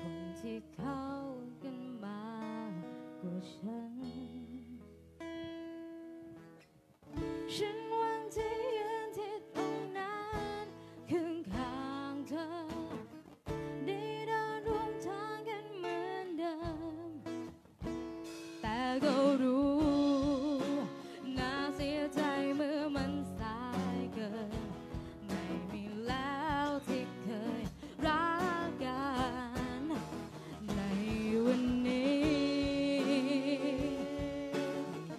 คนที่เข้ากันมากว่าฉันฉันวันที่ยืนที่ตรงนั้นข้างๆเธอได้เดินร่วมทางกันเหมือนเดิมแต่ก็รู้น่าเสียใจเมื่อมันสายเกินไม่มีแล้วที่เคยรักกันในวันนี้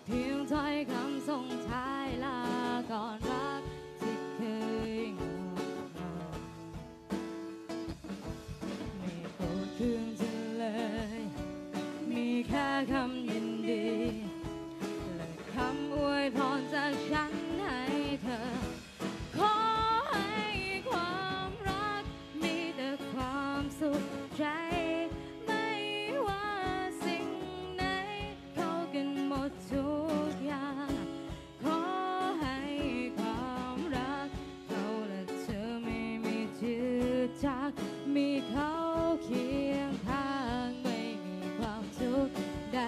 เพียงถ้อยคำส่งท้ายลาก่อนรักที่เคยงดงามไม่พูดถึงเธอเลยมีแค่คำยินดีและคำอวยพรจากฉันให้เธอขอให้ความรักมีแต่ความสุขใจไม่ว่าสิ่งไหนเข้ากันหมดทุกอย่างขอให้ความรักเราและเธอไม่มีจืดจางมีเขาเคียงข้างไม่มีความทุกข์ใด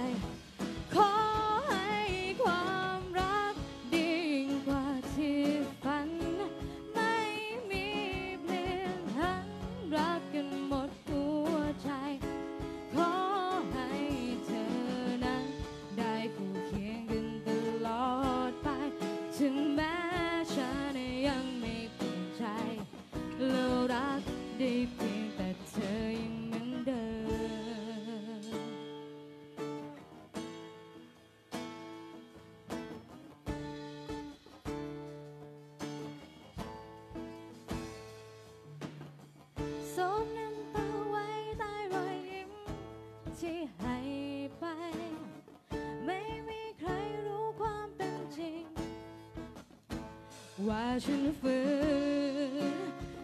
สูงนั้นเป่าไว้ใต้รอยยิ้มที่ให้ไปไม่มีใครรู้ความเป็นจริงว่าฉันฝืน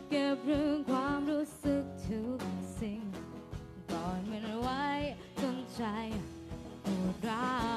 เก็บเรื่องความรู้สึกทุกสิ่งตอนมันไว้จนใจปวดร้าว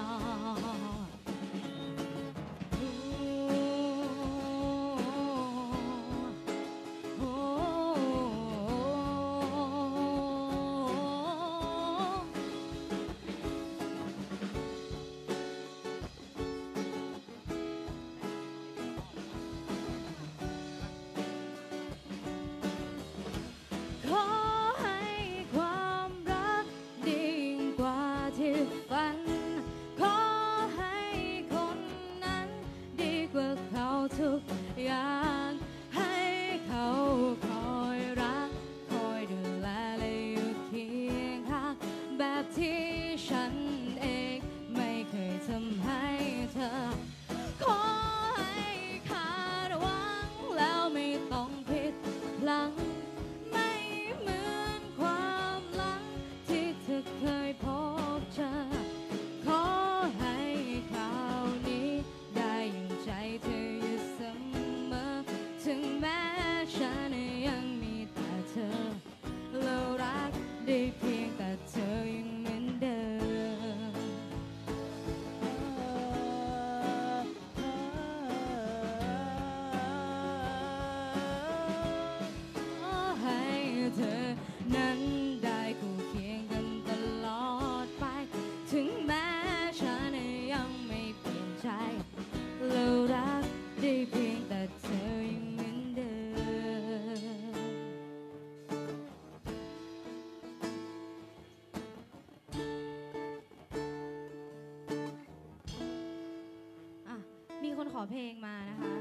ขอเพลงมานะคะ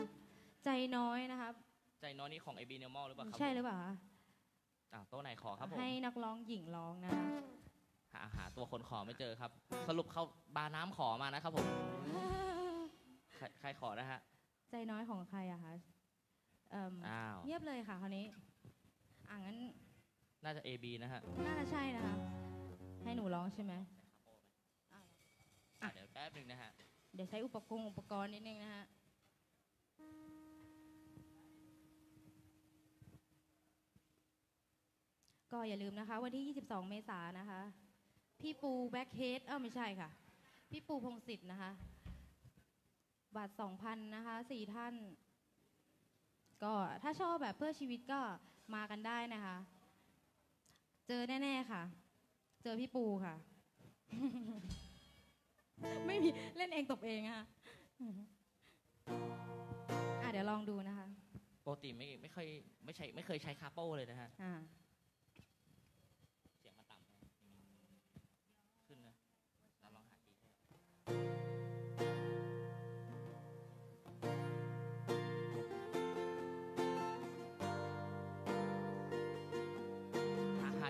ใจน้อยนะครับใจน้อยนี่ของ Abnormal หรือเปล่าครับใช่หรือเปล่าคะโต๊ะไหนขอครับผมให้นักร้องหญิงร้องนะคะหาตัวคนขอไม่เจอครับสรุปเขาบาน้ำขอมานะครับผมใครขอนะฮะใจน้อยของใครอะคะเงียบเลยค่ะคราวนี้งั้นน่าจะ AB นะฮะน่าจะใช่นะคะให้หนูร้องใช่ไหมเดี๋ยวแป๊บนึงนะฮะเดี๋ยวใช้อุปกรณ์นิดนึงนะฮะก็อย่าลืมนะคะวันที่22 เมษายนนะคะพี่ปูแบ็คเฮดไม่ใช่ค่ะพี่ปูพงศิษฐ์นะคะบัตร 2,000 นะคะ4ท่านก็ถ้าชอบแบบเพื่อชีวิตก็มากันได้นะคะเจอแน่ๆค่ะเจอพี่ปูค่ะ ไม่มีเล่นเองตบเองค่ะเดี๋ยวลองดูนะคะปกติไม่เคยใช้คาโป้เลยนะฮะเสียงมันต่ำขึ้นนะลองหา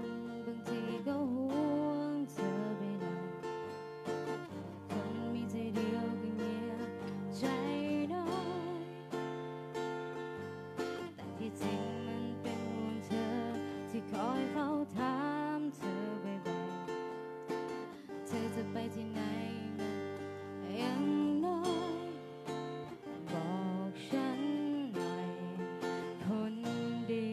ฉันบางทีก็ห่วงเธอไปหน่อยคนมีใจเดียวก็เงียบใจน้อยแต่ที่จริงมันเป็นห่วงเธอที่คอยเฝ้าถามเธอบ่อยๆเธอจะไปที่ไหนยังน้อยบอกฉันหน่อยคนดี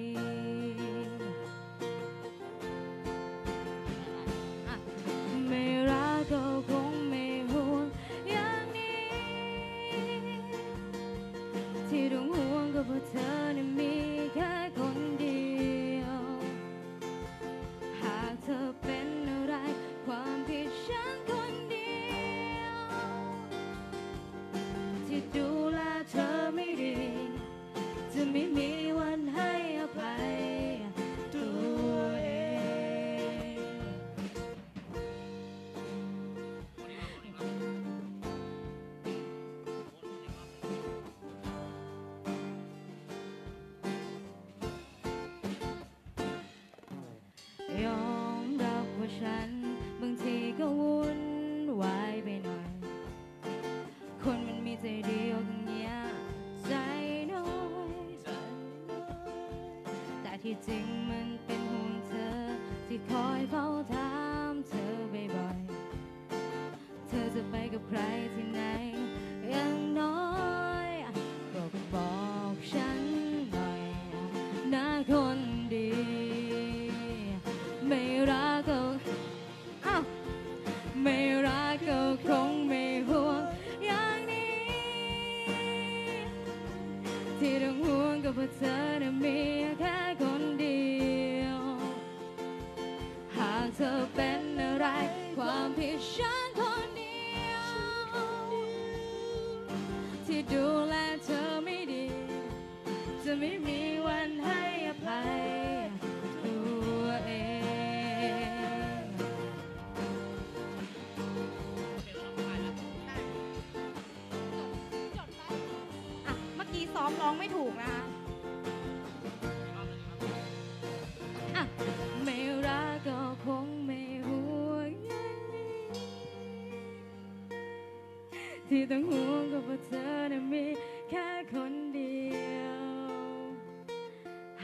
ไม่รักก็คงไม่ห่วงอย่างนี้ที่ต้องห่วงก็เพราะเธอนั้นมีแค่คนเดียวหากเธอเป็นอะไรความผิดฉันคนเดียวที่ดูแลเธอไม่ดีจะไม่มีวันให้อภัยยอมรับว่าฉันบางทีก็วุ่นวายไปหน่อย 들어온 것보다는 미야가 건디요 How to bend the right one vision 건디요ที่ดูแลเธอไม่ดีจะไม่มีวันให้อภัยตัวเองอ่ะเมื่อกี้ซ้อมร้องไม่ถูกนะคะอ่ะไม่รักก็คงไม่ห่วงอย่างนี้ที่ต้องห่วงก็เพราะเธอนั้นมีแค่คนเดียว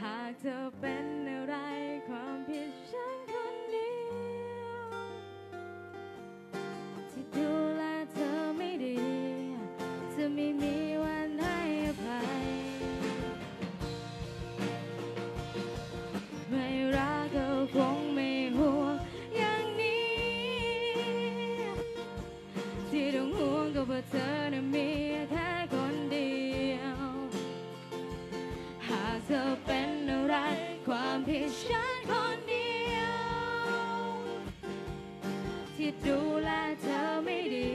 หากเธอเป็นอะไรความผิดฉันคนเดียวที่ดูแลเธอไม่ดีจะไม่มีวันให้อภัยไม่รักก็คงไม่ห่วงอย่างนี้ที่ต้องห่วงก็เพราะเธอนั้นมีแค่คนเดียวหากเธอเป็นอะไรความผิดฉันคนเดียวที่ดูแลเธอไม่ดี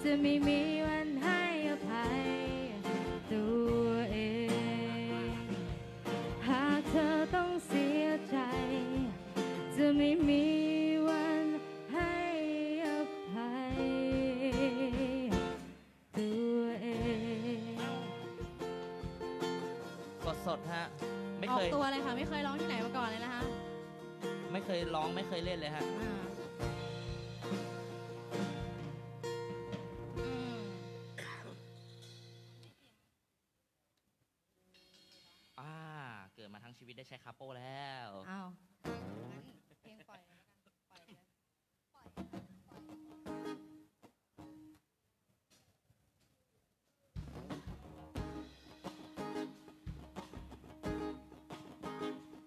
จะไม่มีวันให้อภัยตัวเองหากเธอต้องเสียใจจะไม่มีวันให้อภัยตัวเองกดสดฮะไม่ออเคกยตัวเลยค่ะไม่เคยร้องที่ไหนมาก่อนเลยนะคะไม่เคยร้องไม่เคยเล่นเลยฮะอ่าอืมเกิดมาทั้งชีวิตได้ใช้คาโป้แล้วเอางั้นเพลงปล่อยเลยละกันปล่อยเลย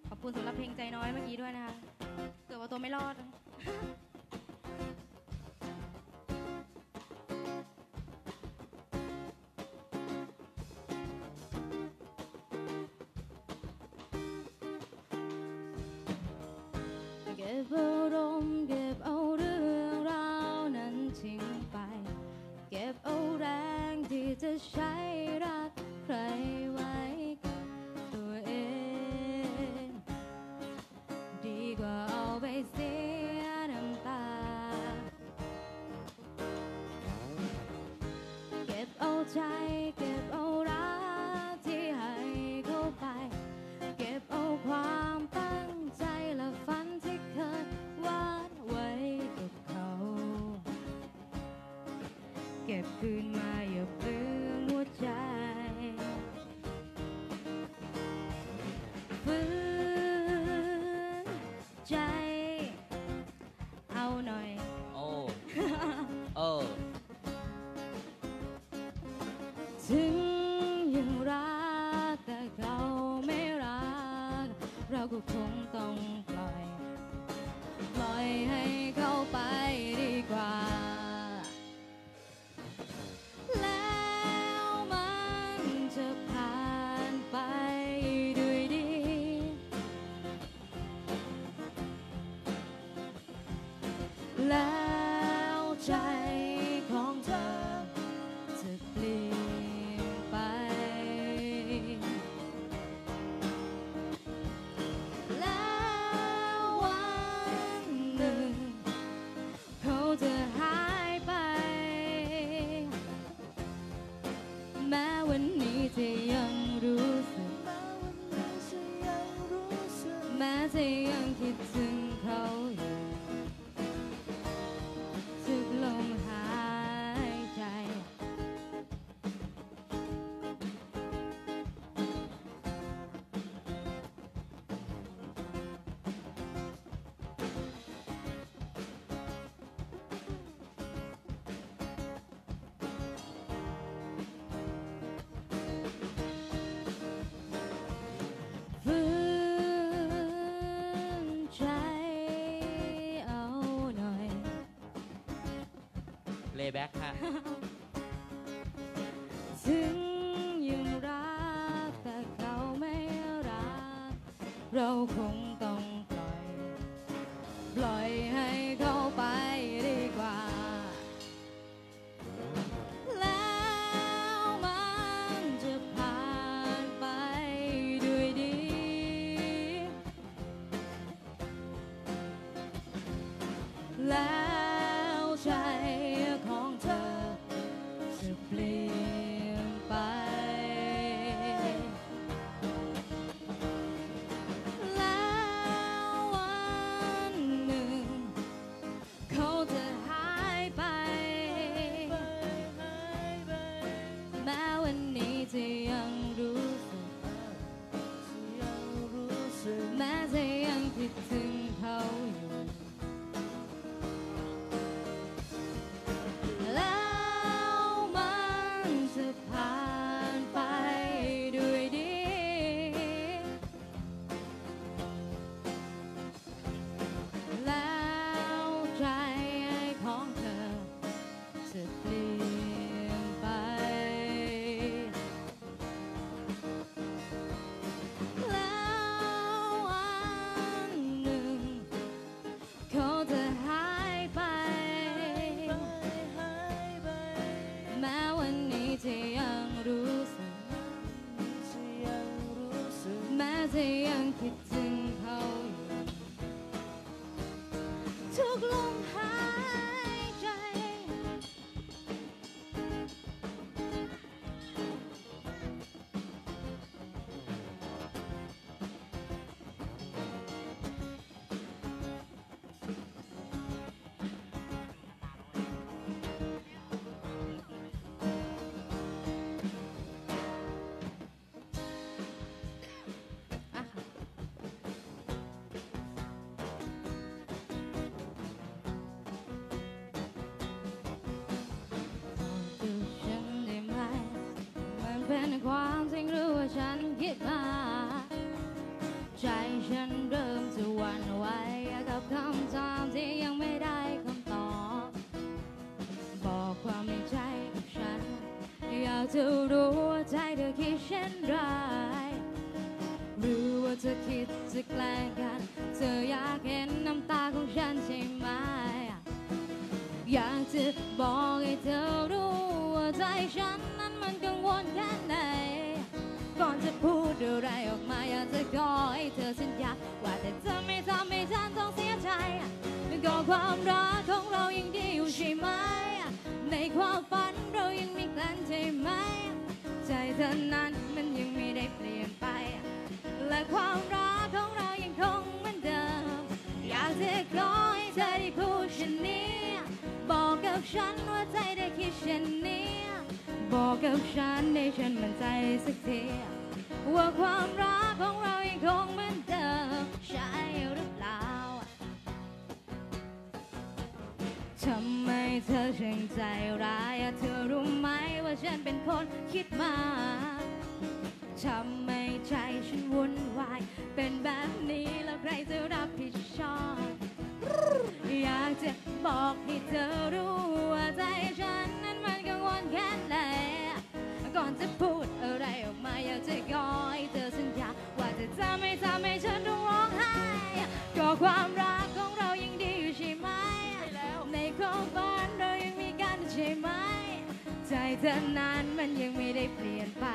ขอบคุณสำหรับเพลงใจน้อยเมื่อกี้ด้วยนะคะเกือบเอาตัวไม่รอด เก็บอารมณ์เก็บเอาเรื่องราวนั้นทิ้งไปเก็บเอาแรงที่จะใช้รักใครไว้กับตัวเองดีกว่าเอาไปเสียน้ำตาเก็บเอาใจเก็บเอารักที่ให้เข้าไปเก็บเอาความตั้งใจและฝันที่เคยวาดไว้กับเขาเก็บคืนมาอย่าเปลืองหัวใจฝืนใจเอาหน่อย โอ้เออถึงยังรักแต่เขาไม่รักเราก็คงต้องปล่อยให้เขาไปดีกว่าแล้วมันจะผ่านไปด้วยดีแล้วใจของเธอจะเปลี่ยนไปแล้ววันหนึ่งเขาจะหายไป แม้วันนี้เธอยังรู้สึก แม้เธอยังคิดถึงเขาอยู่ ทุกลมหายใจ ฝืนใจเอาหน่อย เลย์แบ็กฮะถึงยังรั เขาคงต้องปล่อยให้เขาไปดีกว่าแล้วมันจะผ่านไปด้วยดีแล้วใจของเธอจะเปลี่ยนไปแม้จะยังคิดถึงเขาอยู่แล้วมันจะผ่านไปด้วยดีแล้วใจของเธอจะเปลี่ยนไปแม้จะยังคิดถึงเขาอยู่ทุกลมหายใจเป็นความจริงหรือว่าฉันคิดมาใจฉันเริ่มจะหวั่นไหวกับคำถามที่ยังไม่ได้คำตอบบอกความในใจกับฉันอยากจะรู้ว่าใจเธอคิดเช่นไรหรือว่าเธอคิดจะแกล้งกันเธออยากเห็นน้ำตาของฉันใช่ไหมอยากจะบอกให้เธอรู้ว่าใจฉันนั้นมันกังวลแค่ไหนก่อนจะพูดอะไรออกมาอยากจะขอให้เธอสัญญาว่าแต่เธอไม่ทำให้ฉันต้องเสียใจก็ความรักของเรายังดีอยู่ใช่ไหมในความฝันเรายังมีกันใช่ไหมใจเธอนั้นมันยังไม่ได้เปลี่ยนไปและความรักของเรายังคงเหมือนเดิมอยากจะขอให้เธอได้พูดเช่นนี้บอกกับฉันว่าใจเธอคิดเช่นนี้บอกกับฉันให้ฉันมั่นใจสักทีว่าความรักของเรายังคงเหมือนเดิมใช่หรือเปล่าทำไมเธอถึงใจร้ายเธอรู้ไหมว่าฉันเป็นคนคิดมากทำไมใจฉันวุ่นวายเป็นแบบนี้แล้วใครจะรับผิดชอบอยากจะบอกให้เธอรู้ว่าใจฉันนั้นมันกังวลแค่ไหนก่อนจะพูดอะไรออกมาอยากจะขอให้เธอสัญญาว่าจะทำให้ฉันต้องร้องไห้ก็ความรักของเรายังดีอยู่ใช่ไหมในความฝันเรายังมีกันใช่ไหมใจเธอนั้นมันยังไม่ได้เปลี่ยนไป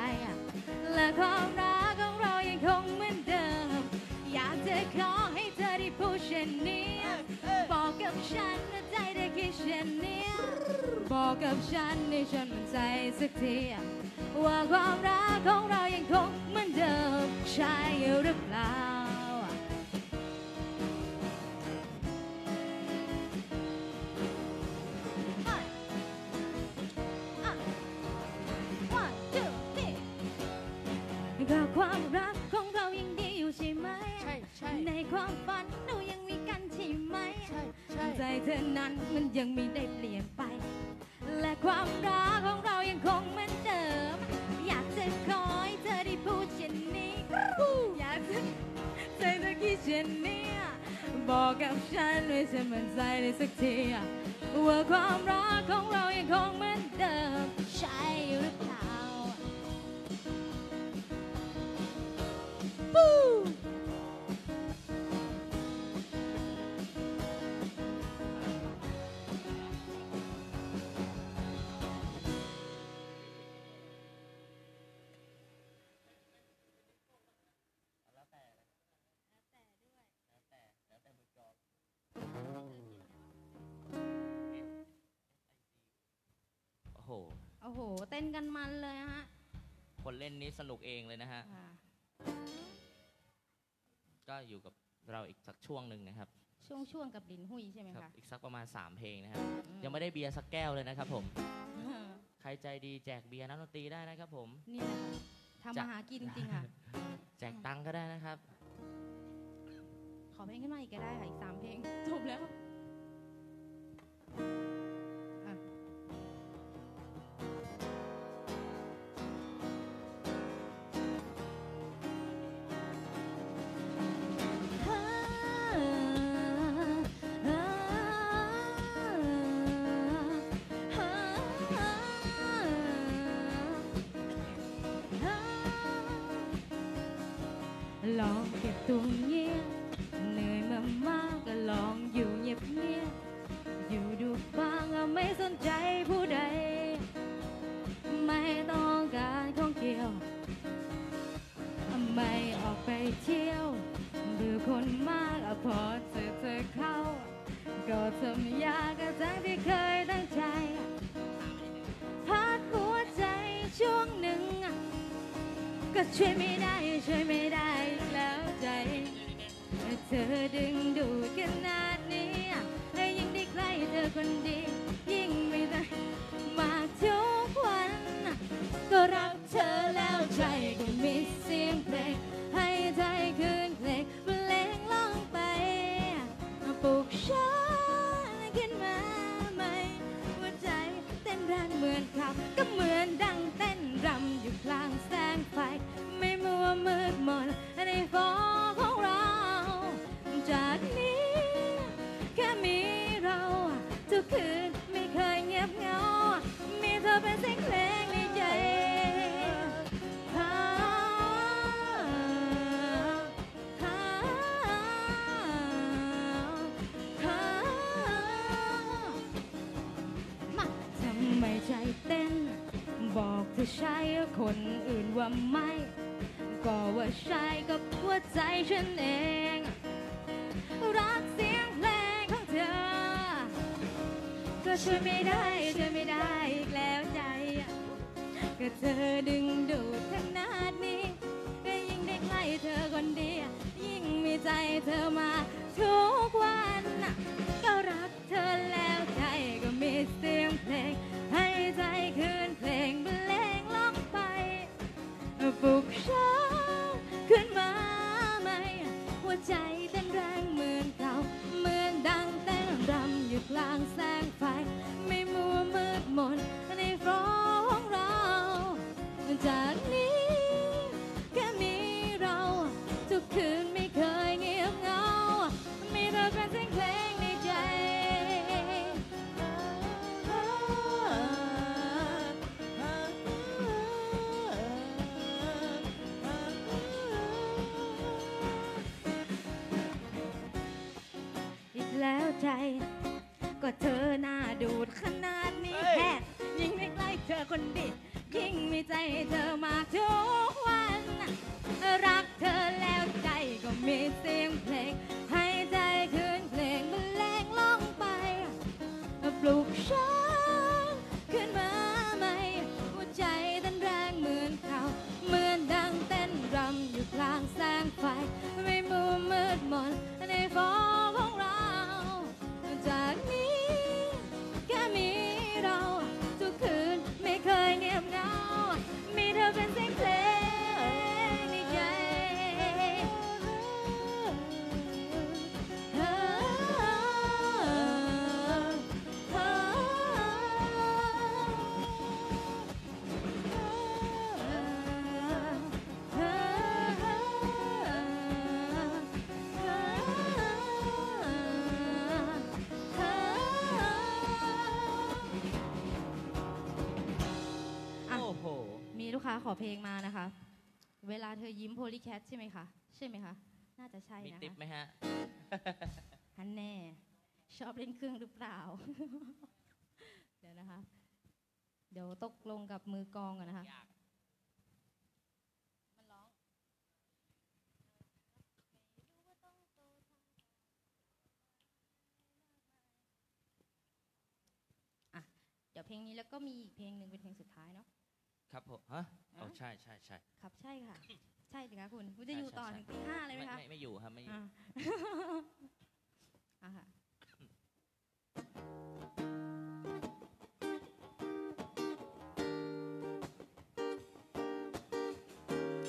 และความรักของเรายังคงเหมือนเดิมอยากจะขอให้เธอได้พูดเช่นนี้บอกกับฉันว่าใจเธอคิดเช่นนี้บอกกับฉันให้ฉันมั่นใจสักทีว่าความรักของเรายังคงเหมือนเดิมใช่หรือเปล่าก็ความรักของเรายังดีอยู่ใช่ไหมในความฝันเรายังมีกันใช่ไหมใจเธอนั้นมันยังไม่ได้เปลี่ยนไปและความรักของเรายังคงเหมือนเดิมอยากจะขอให้เธอได้พูดเช่นนี้อยากจะใจเธอคิดเช่นนี้บอกกับฉันด้วยฉันมั่นใจเลยสักทีว่าความรักของเรายังคงเหมือนเดิมใช่หรือเปล่า โหเต้นกันมันเลยฮะคนเล่นนี้สนุกเองเลยนะฮะก็อยู่กับเราอีกสักช่วงหนึ่งนะครับช่วงกับลินหุ้ยใช่ไหมคะอีกสักประมาณ3เพลงนะครับยังไม่ได้เบียร์สักแก้วเลยนะครับผมใครใจดีแจกเบียร์นักดนตรีได้นะครับผมนี่แหละค่ะทำมาหากินจริงค่ะแจกตังก็ได้นะครับขอเพลงขึ้นมาอีกก็ได้ค่ะอีก3เพลงจบแล้วลองเก็บตัวเงียบเหนื่อยมามากก็ลองอยู่เงียบเงียบอยู่ดูบ้างก็ไม่สนใจผู้ใดไม่ต้องการของเกี่ยวไม่ออกไปเที่ยวเบื่อคนมากอพอเธอเข้าก็ทำยากกับทั้งที่เคยตั้งใจพักหัวใจช่วงหนึ่งก็ช่วยไม่ได้แล้วใจเธอดึงดูดขนาดนี้และยิ่งได้ใกล้เธอคนดียิ่งไม่ได้มากทุกวันก็รักเธอแล้วใจก็มีเสียงเพลงให้ใจคืนเพลงล่องไปปลุกฉันขึ้นมาใหม่หัวใจเต้นรันเหมือนคลับก็เหมือนดังเต้นรำอยู่กลางแสงไฟไม่มัวมืดมนในฟ้าของเราจากนี้แค่มีเราทุกคืนไม่เคยเงียบเหงามีเธอเป็นเสียงเพลงในใจทำไมใจเต้นบอกเธอใช่คนอื่นว่าไม่ก็ว่าใช่กับหัวใจฉันเองรักเสียงเพลงของเธอก็ช่วยไม่ได้อีกแล้วใจก็เธอดึงดูดขนาดนี้ก็ยิ่งได้ใกล้เธอคนเดียวยิ่งมีใจเธอมาทุกวันก็รักเธอแล้วใจก็มีเสียงเพลงให้ใจคืนเพลงล่องไปปลุกฉันขึ้นมาใหม่หัวใจเต้นแรงเหมือนเก่าเหมือนดังเต้นรำอยู่กลางแสงไฟไม่มัวมืดมนในฟ้าของเราจากนี้แค่มีเราทุกคืนไม่เคยเงียบเหงามีเธอเป็นเสียงเพลงในใจแล้วใจก็เธอหน้าดูดขนาดนี้แค่ยิ่งได้ใกล้เธอคนดียิ่งมีใจเธอมากทุกวันรักเธอแล้วใจก็มีเสียงเพลงให้ใจคืนเพลงมันแรงล่องไปปลุกฉันขึ้นมาใหม่หัวใจเต้นแรงเหมือนเขาเหมือนดังเต้นรำอยู่กลางแสงไฟไม่มัวมืดมนในฟ้าของเราจากนี้แค่มีเราทุกคืนไม่เคยเงียบเหงามีเธอเป็นเสียงเพลงในใจลูกค้าขอเพลงมานะคะเวลาเธอยิ้มโพลีแคทใช่ไหมคะน่าจะใช่นะคะมีติ๊บไหมฮะฮันแน่ชอบเล่นเครื่องหรือเปล่าเดี๋ยวนะคะเดี๋ยวตกลงกับมือกองก่อนนะคะมันร้องอ่ะเดี๋ยว เพลงนี้แล้วก็มีอีกเพลงหนึ่งเป็นเพลงสุดท้ายเนาะครับผมฮะอ๋อใช่ใช่ใช่ครับใช่ค่ะใช่สิคะคุณคุณจะอยู่ต่อถึงตี 5เลยไหมคะไม่อยู่ครับไม่อยู่อ่ะค่ะ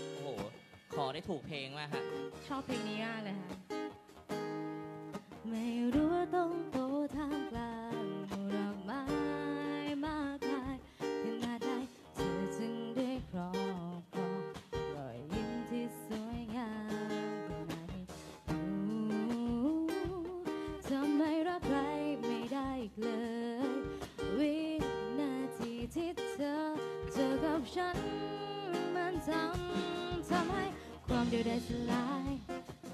โอ้โหขอได้ถูกเพลงมากค่ะชอบเพลงนี้มากเลยค่ะไม่รู้ว่าต้องโตทางกลางดอกไม้มากมายถึงมาได้เธอจึงได้ครอบครองรอยยิ้มที่สวยงามไม่รู้ทำไมรับใครไม่ได้เลยวินาทีที่เจอกับฉันมันทำให้ความเดียวดายสลาย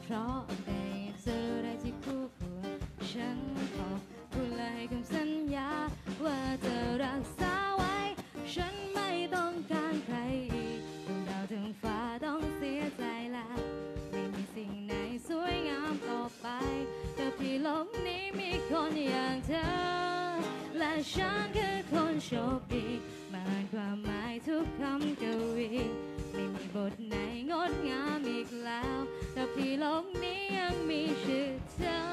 เพราะได้เจอได้ที่คู่ควรฉันขอพูดและให้คำสัญญาว่าจะรักษาไว้ฉันไม่ต้องการใครอีกถึงดาวถึงฟ้าต้องเสียใจละไม่มีสิ่งไหนสวยงามต่อไปกับที่โลกนี้มีคนอย่างเธอและฉันคือคนโชคดีมากกว่าหมายทุกคำกวีไม่มีบทไหนงดงามอีกแล้วแต่ที่โลกนี้ยังมีชื่อเธอ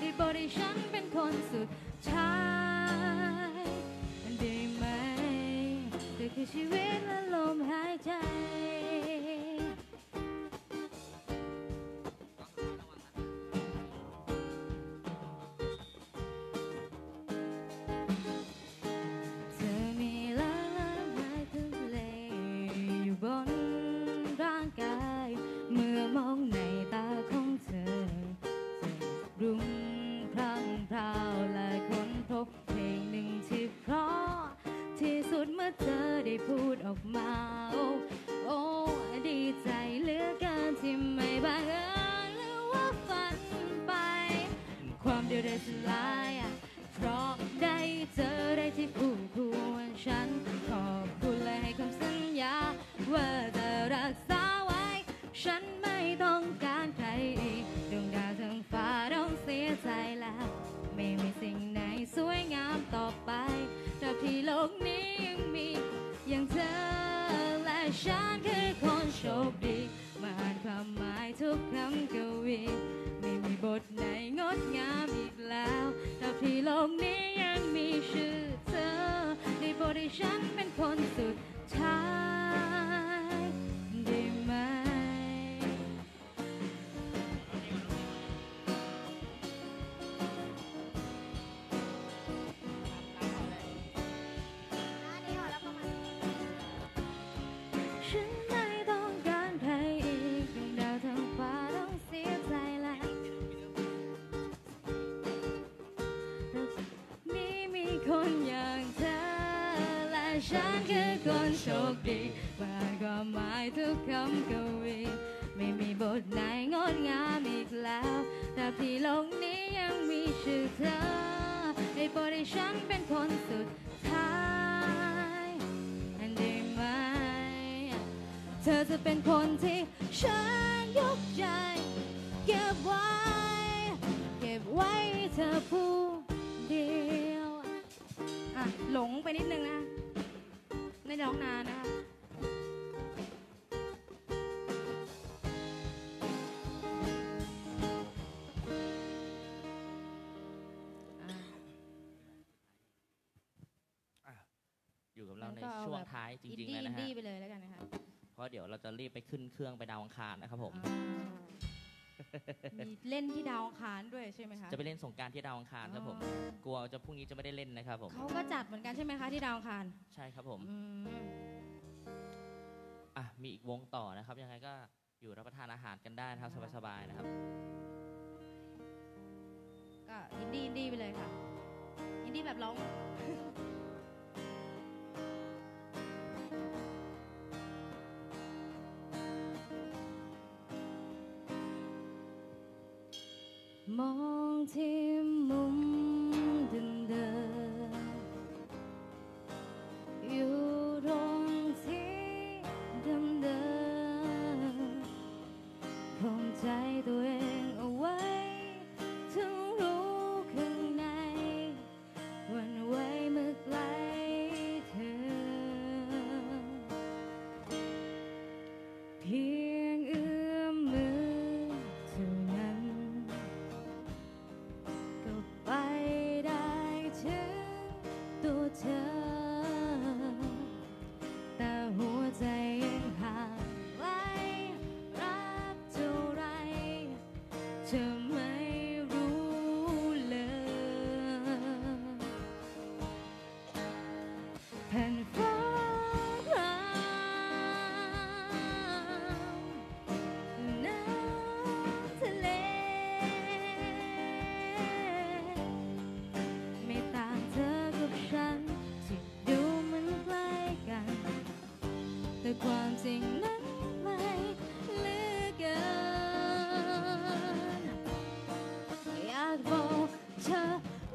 ที่บอกให้ฉันเป็นคนสุดท้ายได้ไหมเธอคือชีวิตและลมหายใจรุ่งพรั่งพราวและค้นพบเพลงหนึ่งที่เพราะที่สุดเมื่อเธอได้พูดออกมาโอ้ดีใจเหลือเกินที่ไม่บังเอิญหรือว่าฝันไปความเดียวดายสลายเพราะได้เจอได้ที่คู่ควรฉันขอบคุณและให้คำสัญญาว่าจะรักษาไว้ฉันไม่ต้องการใครอีกดวงดาวทั้งฟ้าต้องเสียใจแล้วไม่มีสิ่งไหนสวยงามต่อไปแต่ที่โลกนี้ยังมีอย่างเธอและฉันคือคนโชคดีมาอ่านความหมายทุกคำกวีไม่มีบทไหนงดงามอีกแล้วแต่ที่โลกนี้ยังมีชื่อเธอได้โปรดให้ฉันเป็นคนสุดท้ายได้ไหมฉันคือคนโชคดีมากกว่าหมายทุกคำกวีไม่มีบทไหนงดงามอีกแล้วแต่ที่โลกนี้ยังมีชื่อเธอให้โปรดให้ฉันเป็นคนสุดท้ายได้ไหมเธอจะเป็นคนที่ฉันยกใจเก็บไว้เธอผู้เดียวหลงไปนิดนึงนะไม่ร้องนานนะคะอยู่กับเราในช่วงท้ายจริงๆแล้วนะฮะไปเลยแล้วกันนะคะเพราะเดี๋ยวเราจะรีบไปขึ้นเครื่องไปดาวอังคารนะครับผมมีเล่นที่ดาวอังคารด้วยใช่ไหมคะจะไปเล่นสงกรานต์ที่ดาวอังคารครับผมกลัวจะพรุ่งนี้จะไม่ได้เล่นนะครับผมเขาก็จัดเหมือนกันใช่ไหมคะที่ดาวอังคารใช่ครับผมมีอีกวงต่อนะครับยังไงก็อยู่รับประทานอาหารกันได้นะครับสบายๆนะครับก็อินดี้ไปเลยค่ะอินดี้แบบร้องมองที่มุมเดิมอยู่ตรงที่เดิมคงใจตัวเองเอาไว้ถึงรู้ข้างในวันไว้เมื่อไกล เพียงเอื้อมมือเท่านั้นก็ไปได้ถึงตัวเธอแต่หัวใจยังห่างไกลรักเท่าไรเธอไม่รู้เลยแผ่นฟ้าแต่ความจริงนั้นไม่เหลือเกินอยากบอกเธอ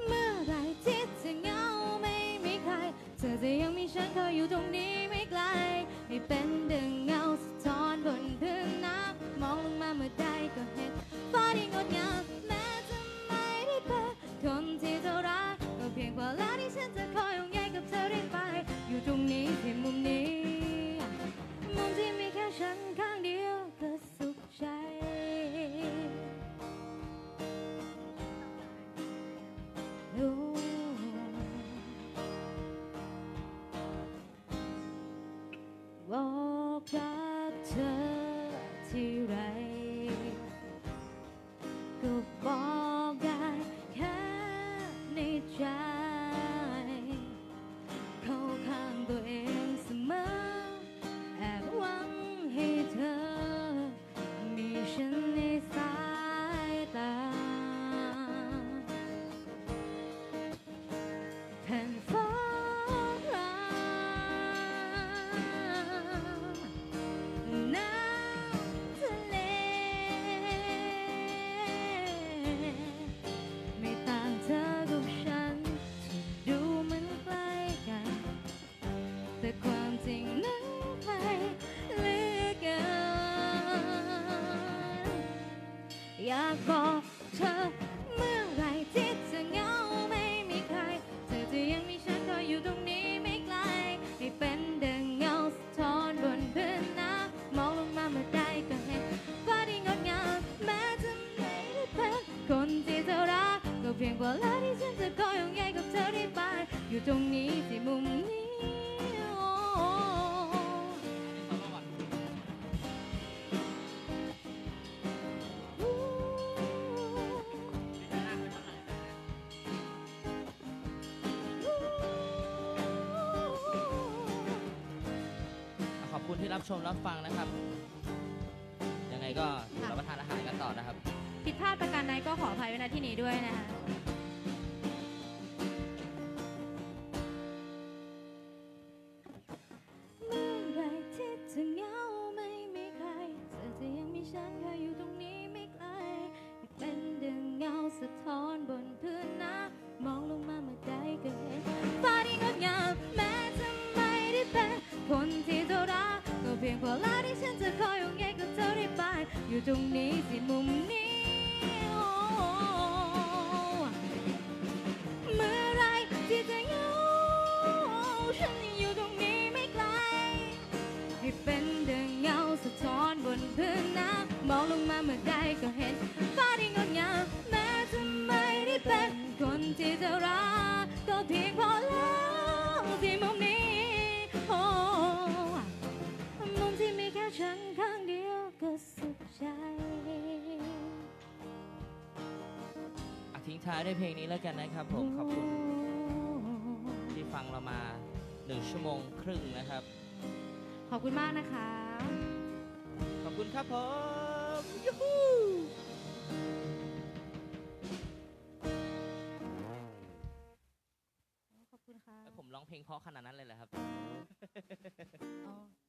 เมื่อไรที่จะเหงาไม่มีใครเธอจะยังมีฉันคอยอยู่ตรงนี้ไม่ไกลไม่เป็นดึงเงาสะท้อนบนพื้นน้ำมองลงมาเมื่อใดก็เห็นฟ้าที่งดงามแม้จะไม่ได้เป็นคนที่เธอรักก็เพียงพอแล้วที่ฉันจะคอยห่วงใยกับเธอเรื่อยไปอยู่ตรงนี้ที่มุมนี้ที่มีแค่ฉันข้างเดียวก็สุขใจบอกกับเธอที่ไรก็บอกได้แค่ในใจเข้าข้างตัวเองเสมอแต่ความจริงนั้นไม่เหลือเกินอยากบอกเธอเมื่อไรที่จะเหงาไม่มีใครเธอจะยังมีฉันคอยอยู่ตรงนี้ไม่ไกลให้เป็นดังเงาสะท้อนบนพื้นน้ำมองลงมาเมื่อใดก็เห็นฟ้าที่งดงามแม้จะไม่ได้เป็นคนที่เธอรักก็เพียงพอแล้วที่ฉันจะคอยห่วงใยกับเธอได้บ้างอยู่ตรงนี้ที่มุมนี้ขอบคุณที่รับชมรับฟังนะครับยังไงก็รับประทานอาหารกันต่อนะครับผิดพลาดประการใดก็ขออภัยไว้ณที่นี้ด้วยนะคะเมื่อไรที่จะเหงาไม่มีใครเธอจะยังมีฉันคอยอยู่ตรงนี้ไม่ไกลเป็นดึงเงาสะท้อนบนพื้นน้ำมองลงมาเมื่อใดก็เห็นฟ้าที่งดงามแม้จะไม่ได้เป็นคนที่เธอรักก็เพียงพอแล้วที่ฉันจะคอยห่วงใยกับเธอได้บ้างอยู่ตรงนี้ที่มุมนี้เมื่อไรที่จะเหงาฉันยังอยู่ตรงนี้ไม่ไกลให้เป็นดังเงาสะท้อนบนพื้นน้ำมองลงมาเมื่อใดก็เห็นฟ้าที่งดงามแม้จะไม่ได้เป็นคนที่เธอรักก็เพียงพอแล้วที่มุมนี้ฉันข้างเดียวก็สุขใจทิ้งท้ายด้วยเพลงนี้แล้วกันนะครับผมขอบคุณที่ฟังเรามา1 ชั่วโมงครึ่งนะครับขอบคุณมากนะคะขอบคุณครับผมยูฮูขอบคุณค่ะผมร้องเพลงเพราะขนาดนั้นเลยเหรอครับ